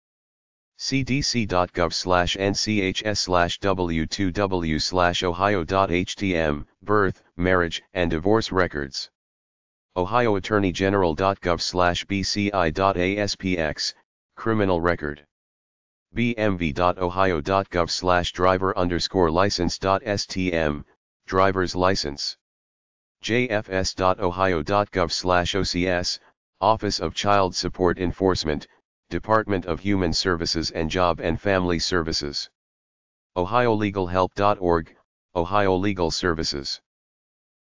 cdc.gov/nchs/w2w/ohio.htm, birth, marriage, and divorce records. ohioattorneygeneral.gov/bci.aspx, criminal record. bmv.ohio.gov/driver-license.stm, driver's license. jfs.ohio.gov/ocs, Office of Child Support Enforcement, Department of Human Services and Job and Family Services. ohiolegalhelp.org, Ohio Legal Services.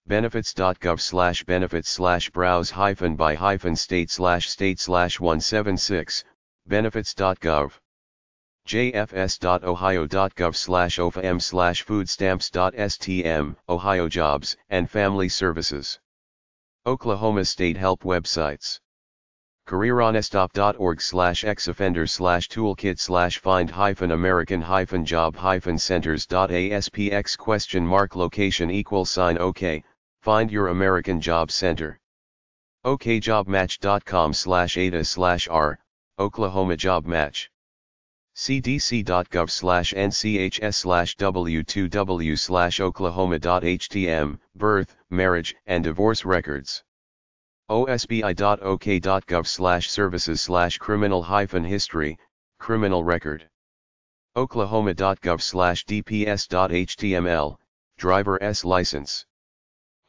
Benefits.gov/benefits/browse-by-state/state/176, benefits.gov. jfs.ohio.gov/ofm/foodstamps.stm, Ohio Jobs and Family Services. Oklahoma State Help Websites. CareerOneStop.org/ex-offender/toolkit/find-american-job-centers.aspx?location=OK, Find Your American Job Center. OkJobMatch.com/ADA/R, Oklahoma Job Match. cdc.gov/nchs/w2w/oklahoma.htm, birth, marriage, and divorce records. osbi.ok.gov/services/criminal-history, criminal record. oklahoma.gov/dps.html, driver's license.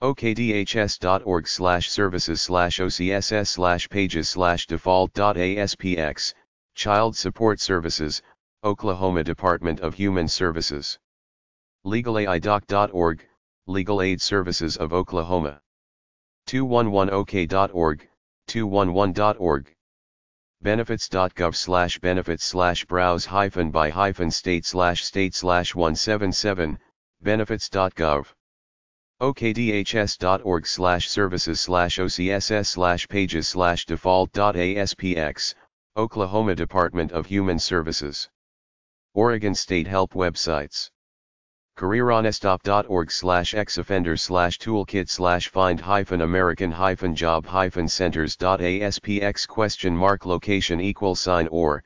okdhs.org/services/ocss/pages/default.aspx, Child Support Services, Oklahoma Department of Human Services. LegalAidOc.org, Legal Aid Services of Oklahoma. 211ok.org, 211.org. Benefits.gov/benefits/browse-by-state/state/177, benefits.gov. okdhs.org/services/ocss/pages/default.aspx, Oklahoma Department of Human Services. Oregon State Help Websites. CareerOneStop.org/ex-offender/toolkit/find-american-job-centers.aspx?or,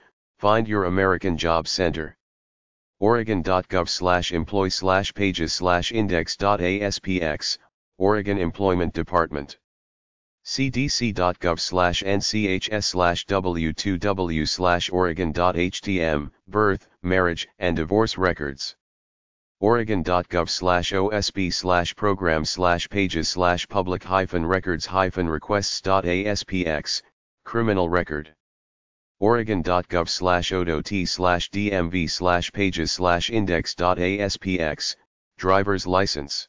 Find Your American Job Center. Oregon.gov/employ/pages/index.aspx, Oregon Employment Department. cdc.gov/nchs/w2w/oregon.htm, birth, marriage, and divorce records. Oregon.gov/osb/program/pages/public-records-requests.aspx, criminal record. Oregon.gov/odot/dmv/pages/index.aspx, driver's license.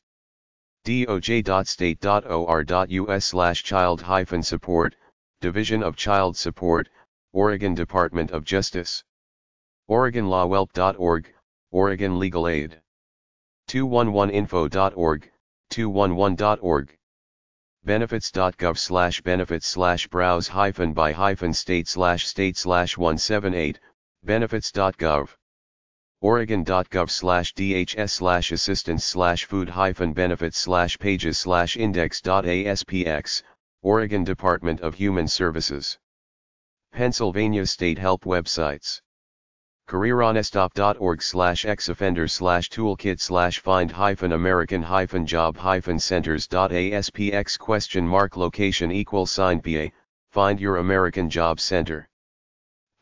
DOJ.state.or.us/child-support, Division of Child Support, Oregon Department of Justice. OregonLawHelp.org, Oregon Legal Aid. 211info.org, 211.org. Benefits.gov/benefits/browse-by-state/state/178, benefits.gov. Oregon.gov/dhs/assistance/food-benefits/pages/index.aspx, Oregon Department of Human Services. Pennsylvania State Help Websites. CareerOneStop.org/ex-offender/toolkit/find-american-job-centers.aspx?location=PA, find your American Job Center.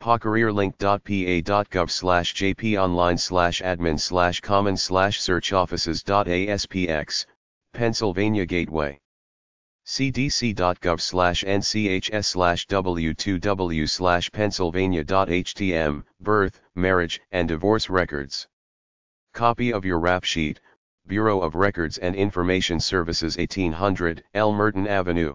PaCareerLink.pa.gov/jponline/admin/common/search-offices.aspx, Pennsylvania Gateway. cdc.gov/nchs/w2w/pennsylvania.htm, birth, marriage, and divorce records. Copy of your rap sheet, Bureau of Records and Information Services 1800, L. Merton Avenue.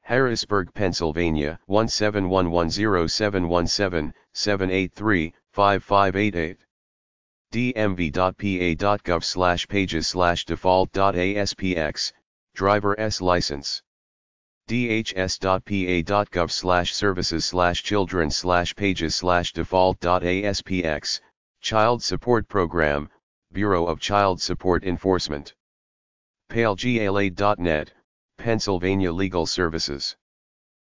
Harrisburg, Pennsylvania, 171107177835588. dmv.pa.gov/pages/default.aspx, driver's license. dhs.pa.gov/services/children/pages/default.aspx, Child Support Program, Bureau of Child Support Enforcement. PailGLA.net, Pennsylvania Legal Services.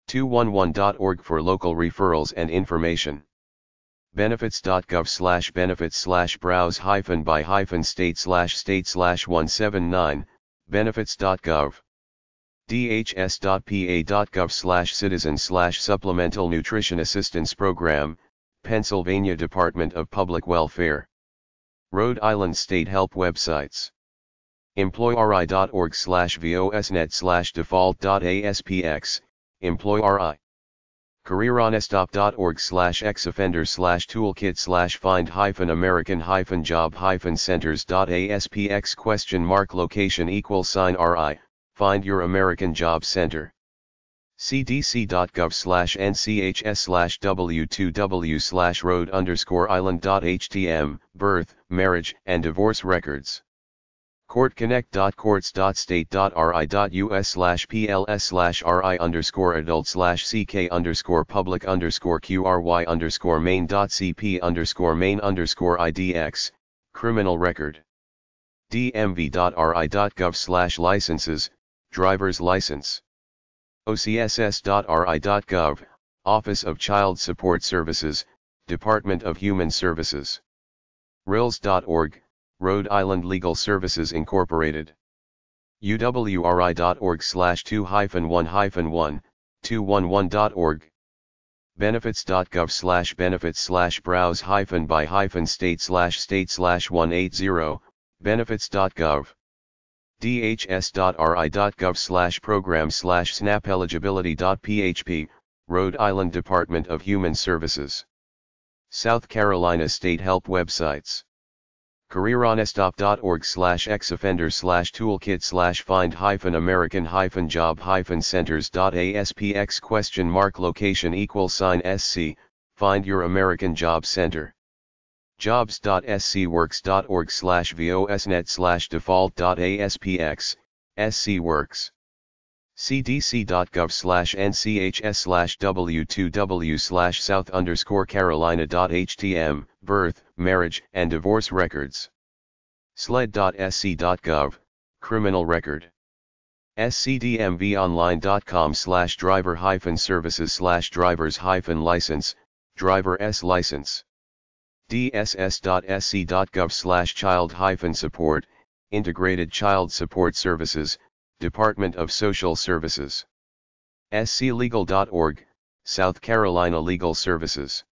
211.org for local referrals and information. Benefits.gov/benefits/browse-by-state/state/179, benefits.gov. dhs.pa.gov/citizen/supplemental nutrition assistance program, Pennsylvania Department of Public Welfare. Rhode Island State Help Websites. employeri.org/vosnet/default.aspx, employeri. CareerOnStop.org/ex-offender/toolkit/find-american-job-centers.aspx?location=RI, find your American Job Center. cdc.gov/nchs/w2w/road_island.htm, birth, marriage, and divorce records. courtconnect.courts.state.ri.us/pls/ri_adult/ck_public_qry_main.cp_main_idx, criminal record. dmv.ri.gov/licenses, driver's license. ocss.ri.gov, Office of Child Support Services, Department of Human Services. RILS.org, Rhode Island Legal Services Incorporated. uwri.org/2-1-1, 211.org. benefits.gov/benefits/browse-by-state/state/180, benefits.gov. dhs.ri.gov/program/snapeligibility.php, Rhode Island Department of Human Services. South Carolina State Help Websites. CareerOnStop.org/ex-offender/toolkit/find-american-job-centers.aspx?location=SC, find your American Job Center. jobs.scworks.org/vosnet/default.aspx, scworks. cdc.gov/nchs/w2w/south_carolina.htm, birth, marriage, and divorce records. sled.sc.gov, criminal record. scdmvonline.com/driver-services/drivers-license, driver's license. dss.sc.gov/child-support, Integrated Child Support Services, Department of Social Services. sclegal.org, South Carolina Legal Services.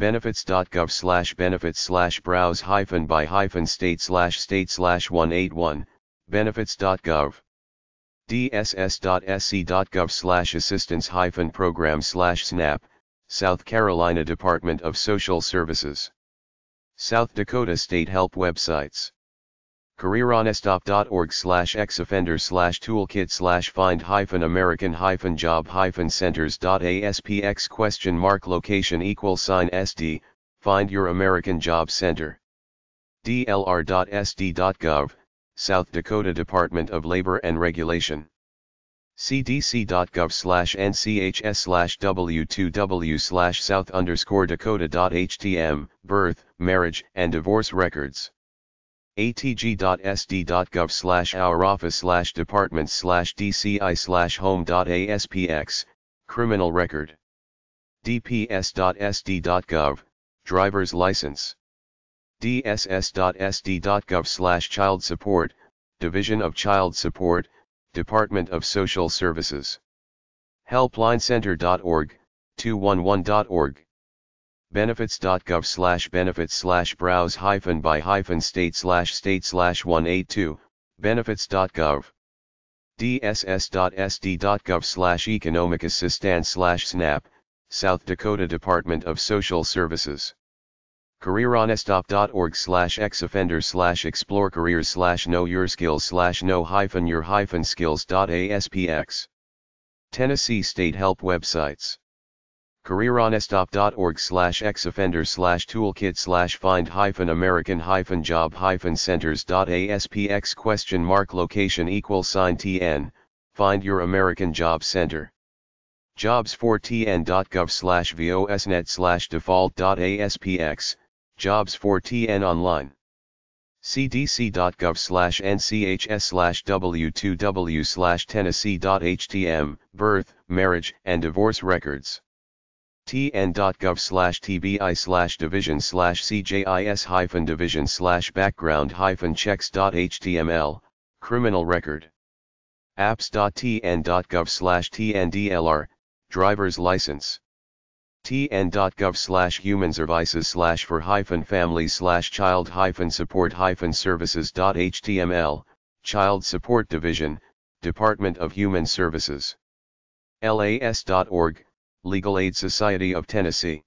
benefits.gov/benefits/browse-by-state/state/181, benefits.gov, dss.sc.gov/assistance-program/SNAP, South Carolina Department of Social Services. South Dakota State Help Websites. CareerOneStop.org/ex-offender/toolkit/find-american-job-centers.aspx?location=SD, find your American Job Center. DLR.sd.gov, South Dakota Department of Labor and Regulation. cdc.gov/nchs/w2w/south_dakota.htm, birth, marriage, and divorce records. atg.sd.gov/our-office/departments/dci/home.aspx, criminal record. dps.sd.gov, driver's license. dss.sd.gov/child support, Division of Child Support, Department of Social Services. helplinecenter.org, 211.org. benefits.gov/benefits/browse-by-state/state/182, benefits.gov, dss.sd.gov/economic assistance/SNAP, South Dakota Department of Social Services. CareerOneStop.org/ex-offender/explore-careers/know-your-skills/know-your-skills.aspx. Tennessee State Help Websites. CareerOneStop.org/ex-offender/toolkit/find-american-job-centers.aspx?location=TN, find your American Job Center. jobs4tn.gov/vosnet/default.aspx, jobs4tn online. cdc.gov/nchs/w2w/tennessee.htm, birth, marriage, and divorce records. tn.gov/tbi/division/cjis-division/background-checks.html, criminal record. apps.tn.gov/tndlr, driver's license. tn.gov/humanservices/for-family/child-support-services.html, Child Support Division, Department of Human Services. las.org, Legal Aid Society of Tennessee.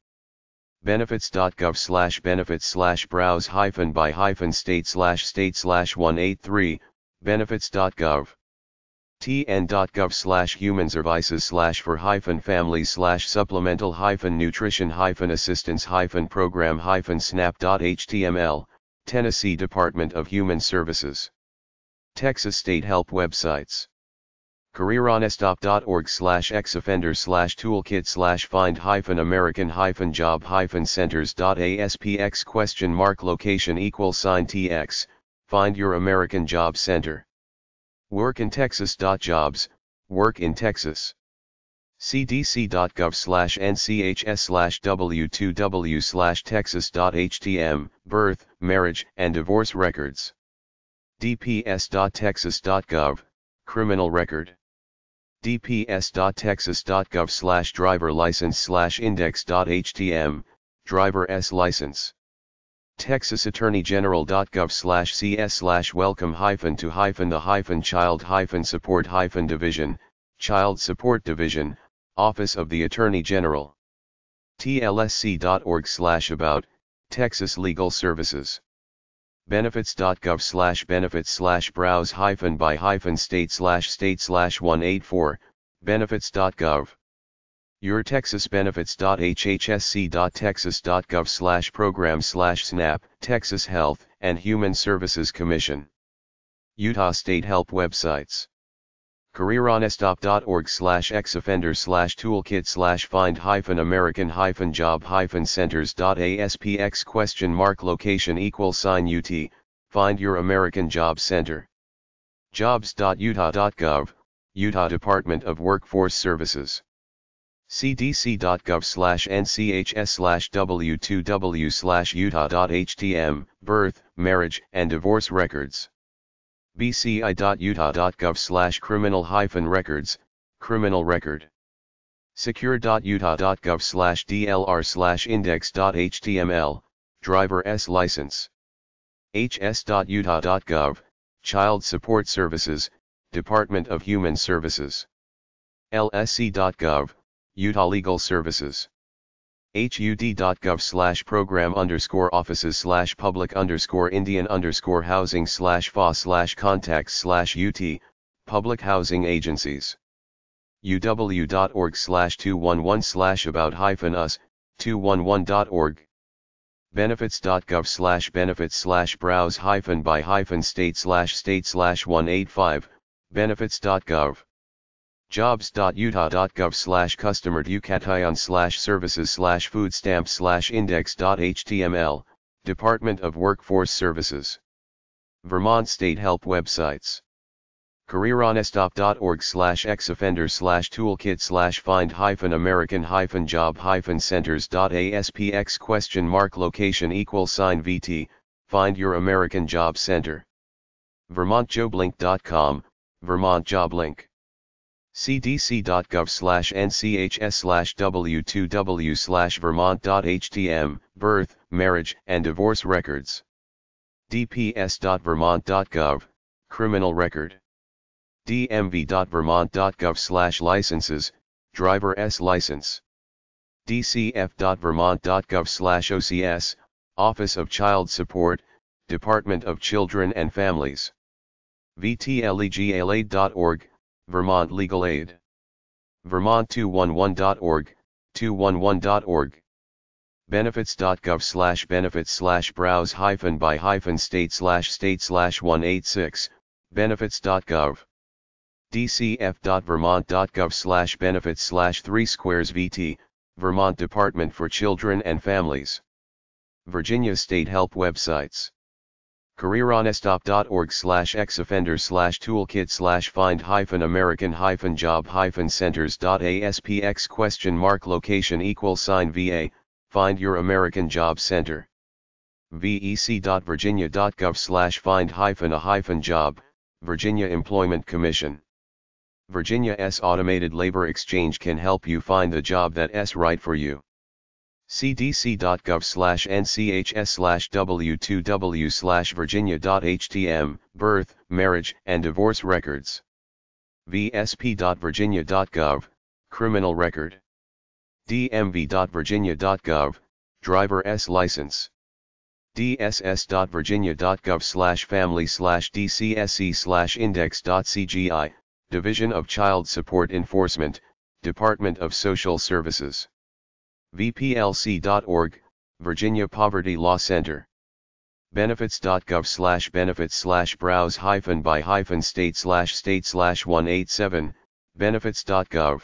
benefits.gov/benefits/browse-by-state/state/183, benefits.gov, tn.gov/humanservices/for-family/supplemental-nutrition-assistance-program-snap.html, Tennessee Department of Human Services. Texas State Help Websites. CareerOneStop.org/ex-offender/toolkit/find-american-job-centers.aspx?location=TX, find your American Job Center. WorkInTexas.jobs, work in Texas. cdc.gov/nchs/w2w/texas.htm, birth, marriage, and divorce records. dps.texas.gov, criminal record. dps.texas.gov/driver-license/index.htm, driver's license. texasattorneygeneral.gov/cs/welcome-to-the-child-support-division, Child Support Division, Office of the Attorney General. tlsc.org/about, Texas Legal Services. benefits.gov/benefits/browse-by-state/state/184, benefits.gov, Your Texas benefits.hhsc.texas.gov/program/SNAP, Texas Health and Human Services Commission. Utah State Help Websites. CareerOneStop.org/ex-offender/toolkit/find-american-job-centers.aspx?ut, find your American Job Center. jobs.utah.gov, Utah Department of Workforce Services. cdc.gov/nchs/w2w/utah.htm, birth, marriage, and divorce records. bci.utah.gov/criminal-records, criminal record. secure.utah.gov/dlr/index.html, driver S license. hs.utah.gov, Child Support Services, Department of Human Services. lsc.gov, Utah Legal Services. hud.gov/program_offices/public_indian_housing/fa/contacts/ut, Public Housing Agencies. uw.org/211/about-us/211.org. benefits.gov/benefits/browse-by-state/state/185, benefits.gov. jobs.utah.gov/customer-ducation/services/food-stamp/index.html, Department of Workforce Services. Vermont State Help Websites. CareerOneStop.org/ex-offender/toolkit/find-american-job-centers.aspx?location=VT, Find Your American Job Center. VermontJobLink.com, Vermont Job Link. cdc.gov/nchs/w2w/vermont.htm, Birth, Marriage, and Divorce Records. dps.vermont.gov, Criminal Record. dmv.vermont.gov/licenses, driver S license. dcf.vermont.gov/ocs, Office of Child Support, Department of Children and Families. vtlegalaid.org, Vermont Legal Aid. vermont211.org, 211.org. benefits.gov/benefits/browse-by-state/state/186, benefits.gov. dcf.vermont.gov/benefits/3squares VT, Vermont Department for Children and Families. Virginia State Help Websites. CareerOneStop.org/ex-offender/toolkit/find-american-job-centers.aspx?location=VA, Find Your American Job Center. vec.virginia.gov/find-a-job, Virginia Employment Commission. Virginia's Automated Labor Exchange can help you find the job that's right for you. cdc.gov/nchs/w2w/virginia.htm, Birth, Marriage, and Divorce Records. vsp.virginia.gov, Criminal Record. dmv.virginia.gov, Driver S License. dss.virginia.gov/family/dcsc/index.cgi, Division of Child Support Enforcement, Department of Social Services. vplc.org, Virginia Poverty Law Center. benefits.gov/benefits/browse-by-state/state/187, benefits.gov.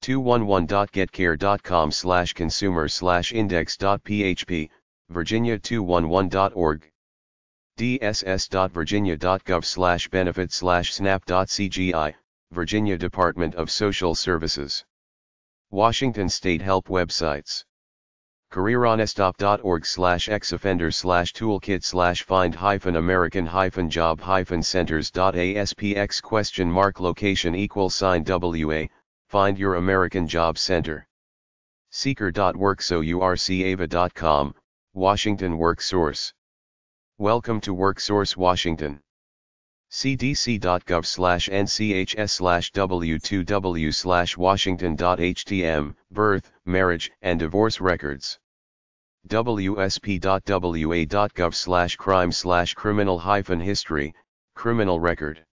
211.getcare.com/consumer/index.php, virginia211.org. dss.virginia.gov/benefits/snap.cgi, Virginia Department of Social Services. Washington State Help Websites. CareerOneStop.org/ex-offender/toolkit/find-american-job-centers.aspx?location=WA, Find Your American Job Center. seeker.worksourceava.com, Washington WorkSource. Welcome to WorkSource Washington. cdc.gov/nchs/w2w/washington.htm, Birth, Marriage, and Divorce Records. wsp.wa.gov/crime/criminal-history, Criminal Record.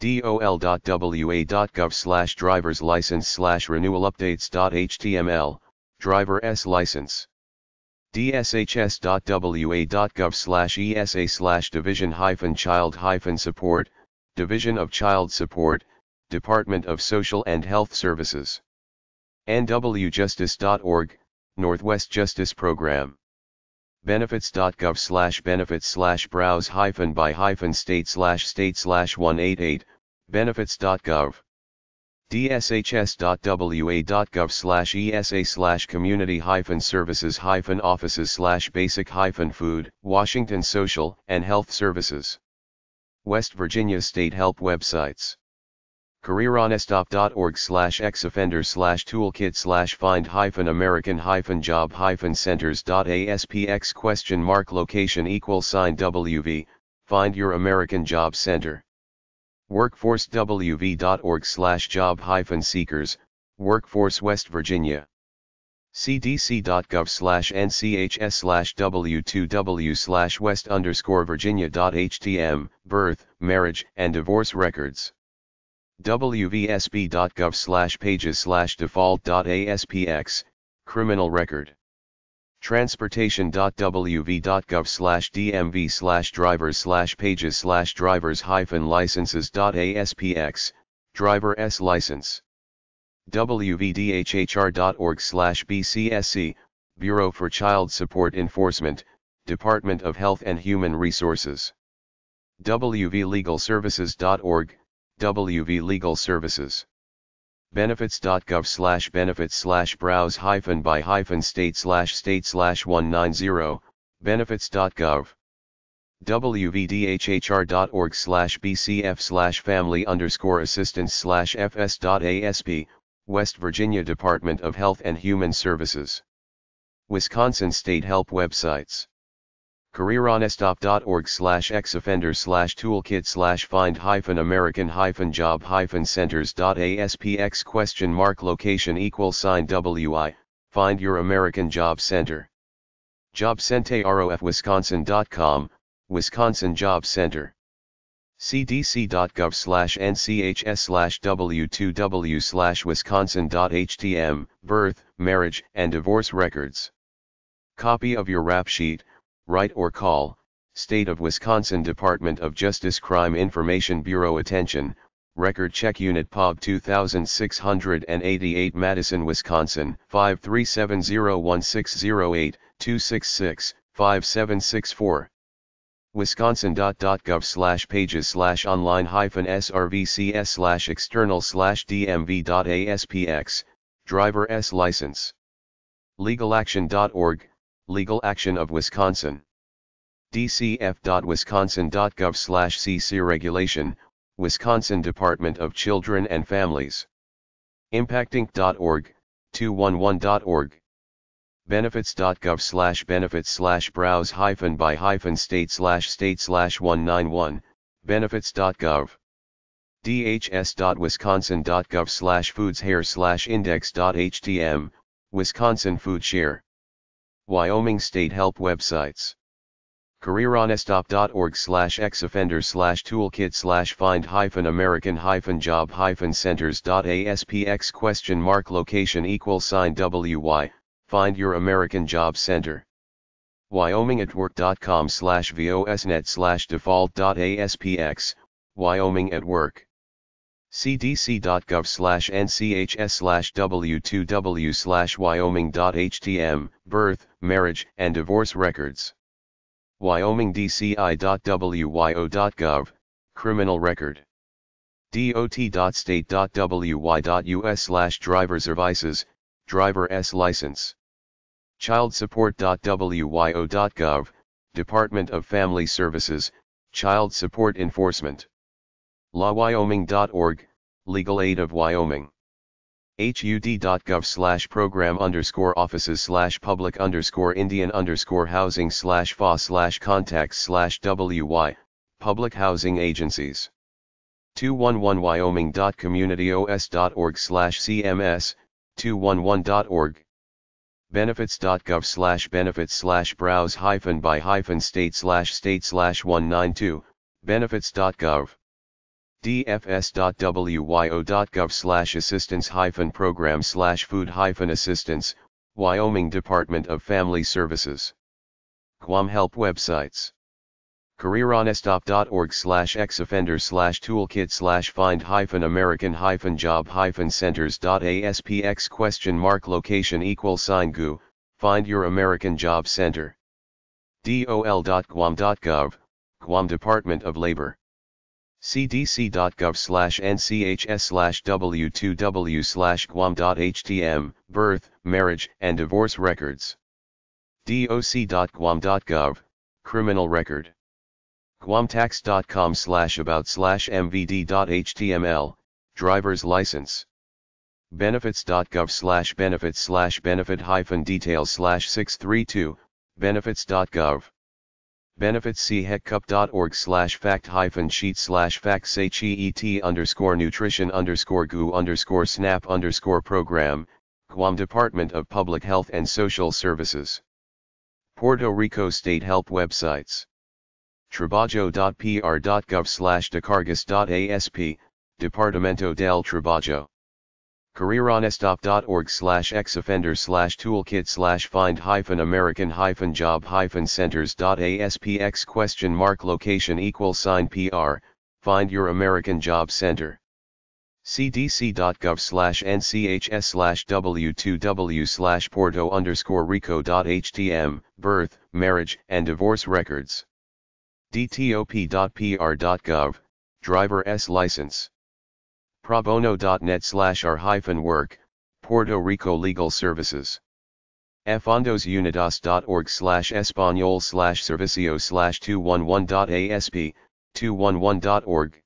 dol.wa.gov/drivers-license/renewal-updates.html, Driver S License. dshs.wa.gov/esa/division-child-support, Division of Child Support, Department of Social and Health Services. nwjustice.org, Northwest Justice Program. benefits.gov/benefits/browse-by-state/state/188, benefits.gov. dshs.wa.gov/esa/community-services-offices/basic-food, Washington Social and Health Services. West Virginia State Help Websites. CareerOneStop.org/ex-offender/toolkit/find-american-job-centers.aspx??location=WV, find your American Job Center. Workforce.wv.org/job-seekers, Workforce West Virginia. cdc.gov/nchs/w2w/west_virginia.htm, birth, marriage, and divorce records. wvsb.gov/pages/default.aspx, criminal record. transportation.wv.gov/dmv/drivers/pages/drivers-licenses.aspx, driver's license. wvdhr.org/bcsc, Bureau for Child Support Enforcement, Department of Health and Human Resources. wvlegalservices.org, WV Legal Services. Benefits.gov/benefits/browse-by-state/state/190, benefits.gov. wvdhr.org/bcf/family_assistance/fs.asp, West Virginia Department of Health and Human Services. Wisconsin State Help Websites. CareerOneStop.org/ex-offender/toolkit/find-american-job-centers.aspx??location=WI, find your American Job Center. JobCenterofWisconsin.com, Wisconsin Job Center. cdc.gov/nchs/w2w/wisconsin.htm, birth, marriage, and divorce records. Copy of your rap sheet. Write or call, State of Wisconsin Department of Justice Crime Information Bureau. Attention, Record Check Unit POG 2688, Madison, Wisconsin, 537016082665764. Wisconsin.gov/pages/online-srvcs/external/dmv.aspx, driver's license. LegalAction.org, Legal Action of Wisconsin. dcf.wisconsin.gov/cc regulation, Wisconsin Department of Children and Families. Impactinc.org, 211.org. benefits.gov/benefits/browse-by-state/state/191, benefits.gov. dhs.wisconsin.gov/foods/hair/index.htm, Wisconsin Food Share. Wyoming State Help Websites. CareerOneStop.org/ex-offender/toolkit/find-american-job-centers.aspx??location=WY, find your American Job Center. WyomingAtWork.com/VOSNet/default.aspx, Wyoming at Work. cdc.gov/nchs/w2w/wyoming.htm, birth, marriage, and divorce records. WyomingDCI.wyo.gov, criminal record. dot.state.wy.us/driver's vices, driver's license. ChildSupport.wyo.gov, Department of Family Services, Child Support Enforcement. LawWyoming.org, Legal Aid of Wyoming. hud.gov/program_offices/public_indian_housing/fa/contacts/wy, Public Housing Agencies. 211wyoming.communityos.org/cms, 211.org. benefits.gov/benefits/browse-by-state/state/192, benefits.gov. dfs.wyo.gov/assistance-program/food-assistance, Wyoming Department of Family Services. Guam Help Websites. CareerOneStop.org/ex-offender/toolkit/find-american-job-centers.aspx??location=GU, find your American Job Center. dol.guam.gov, Guam Department of Labor. cdc.gov/nchs/w2w/guam.htm, birth, marriage, and divorce records. doc.guam.gov, criminal record. guamtax.com/about/mvd.html, Driver's License. Benefits.gov/benefit-benefit-details/632, benefits.gov. benefits.checup.org/fact-sheet/facts/HEET_nutrition_GU_SNAP_program, Guam Department of Public Health and Social Services. Puerto Rico State Help Websites. Trabajo.pr.gov/decargas.asp, Departamento del Trabajo. CareerOneStop.org/ex-offender/toolkit/find-american-job-centers.aspx?location=PR, find your American Job Center. cdc.gov/nchs/w2w/porto_rico.htm, birth, marriage, and divorce records. dtop.pr.gov, driver's license. probono.net/our-work, Puerto Rico Legal Services. fondosunidas.org/espanol/servicio/211.asp211.org.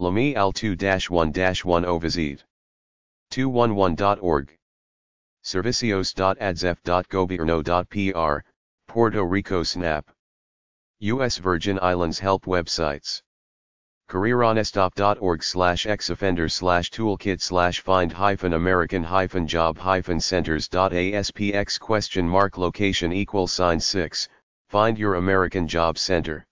LAMIAL2-1-10OVISID211.org. servicios.adzef.gobierno.pr, Puerto Rico SNAP. U.S. Virgin Islands Help Websites. CareerOneStop.org/ex-offender/toolkit/find-american-job-centers.aspx?location=6, find your American Job Center.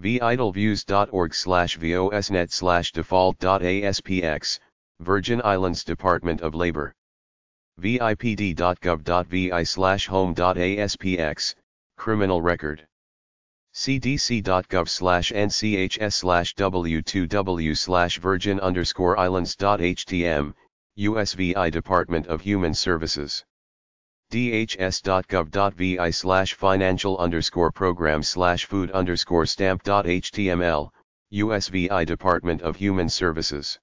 vidalviews.org/vosnet/default.aspx, Virgin Islands Department of Labor. vipd.gov.vi/home.aspx, criminal record. cdc.gov/nchs/w2w/virgin_islands.htm, USVI Department of Human Services. dhs.gov.vi/financial_program/food_stamp.html, USVI Department of Human Services.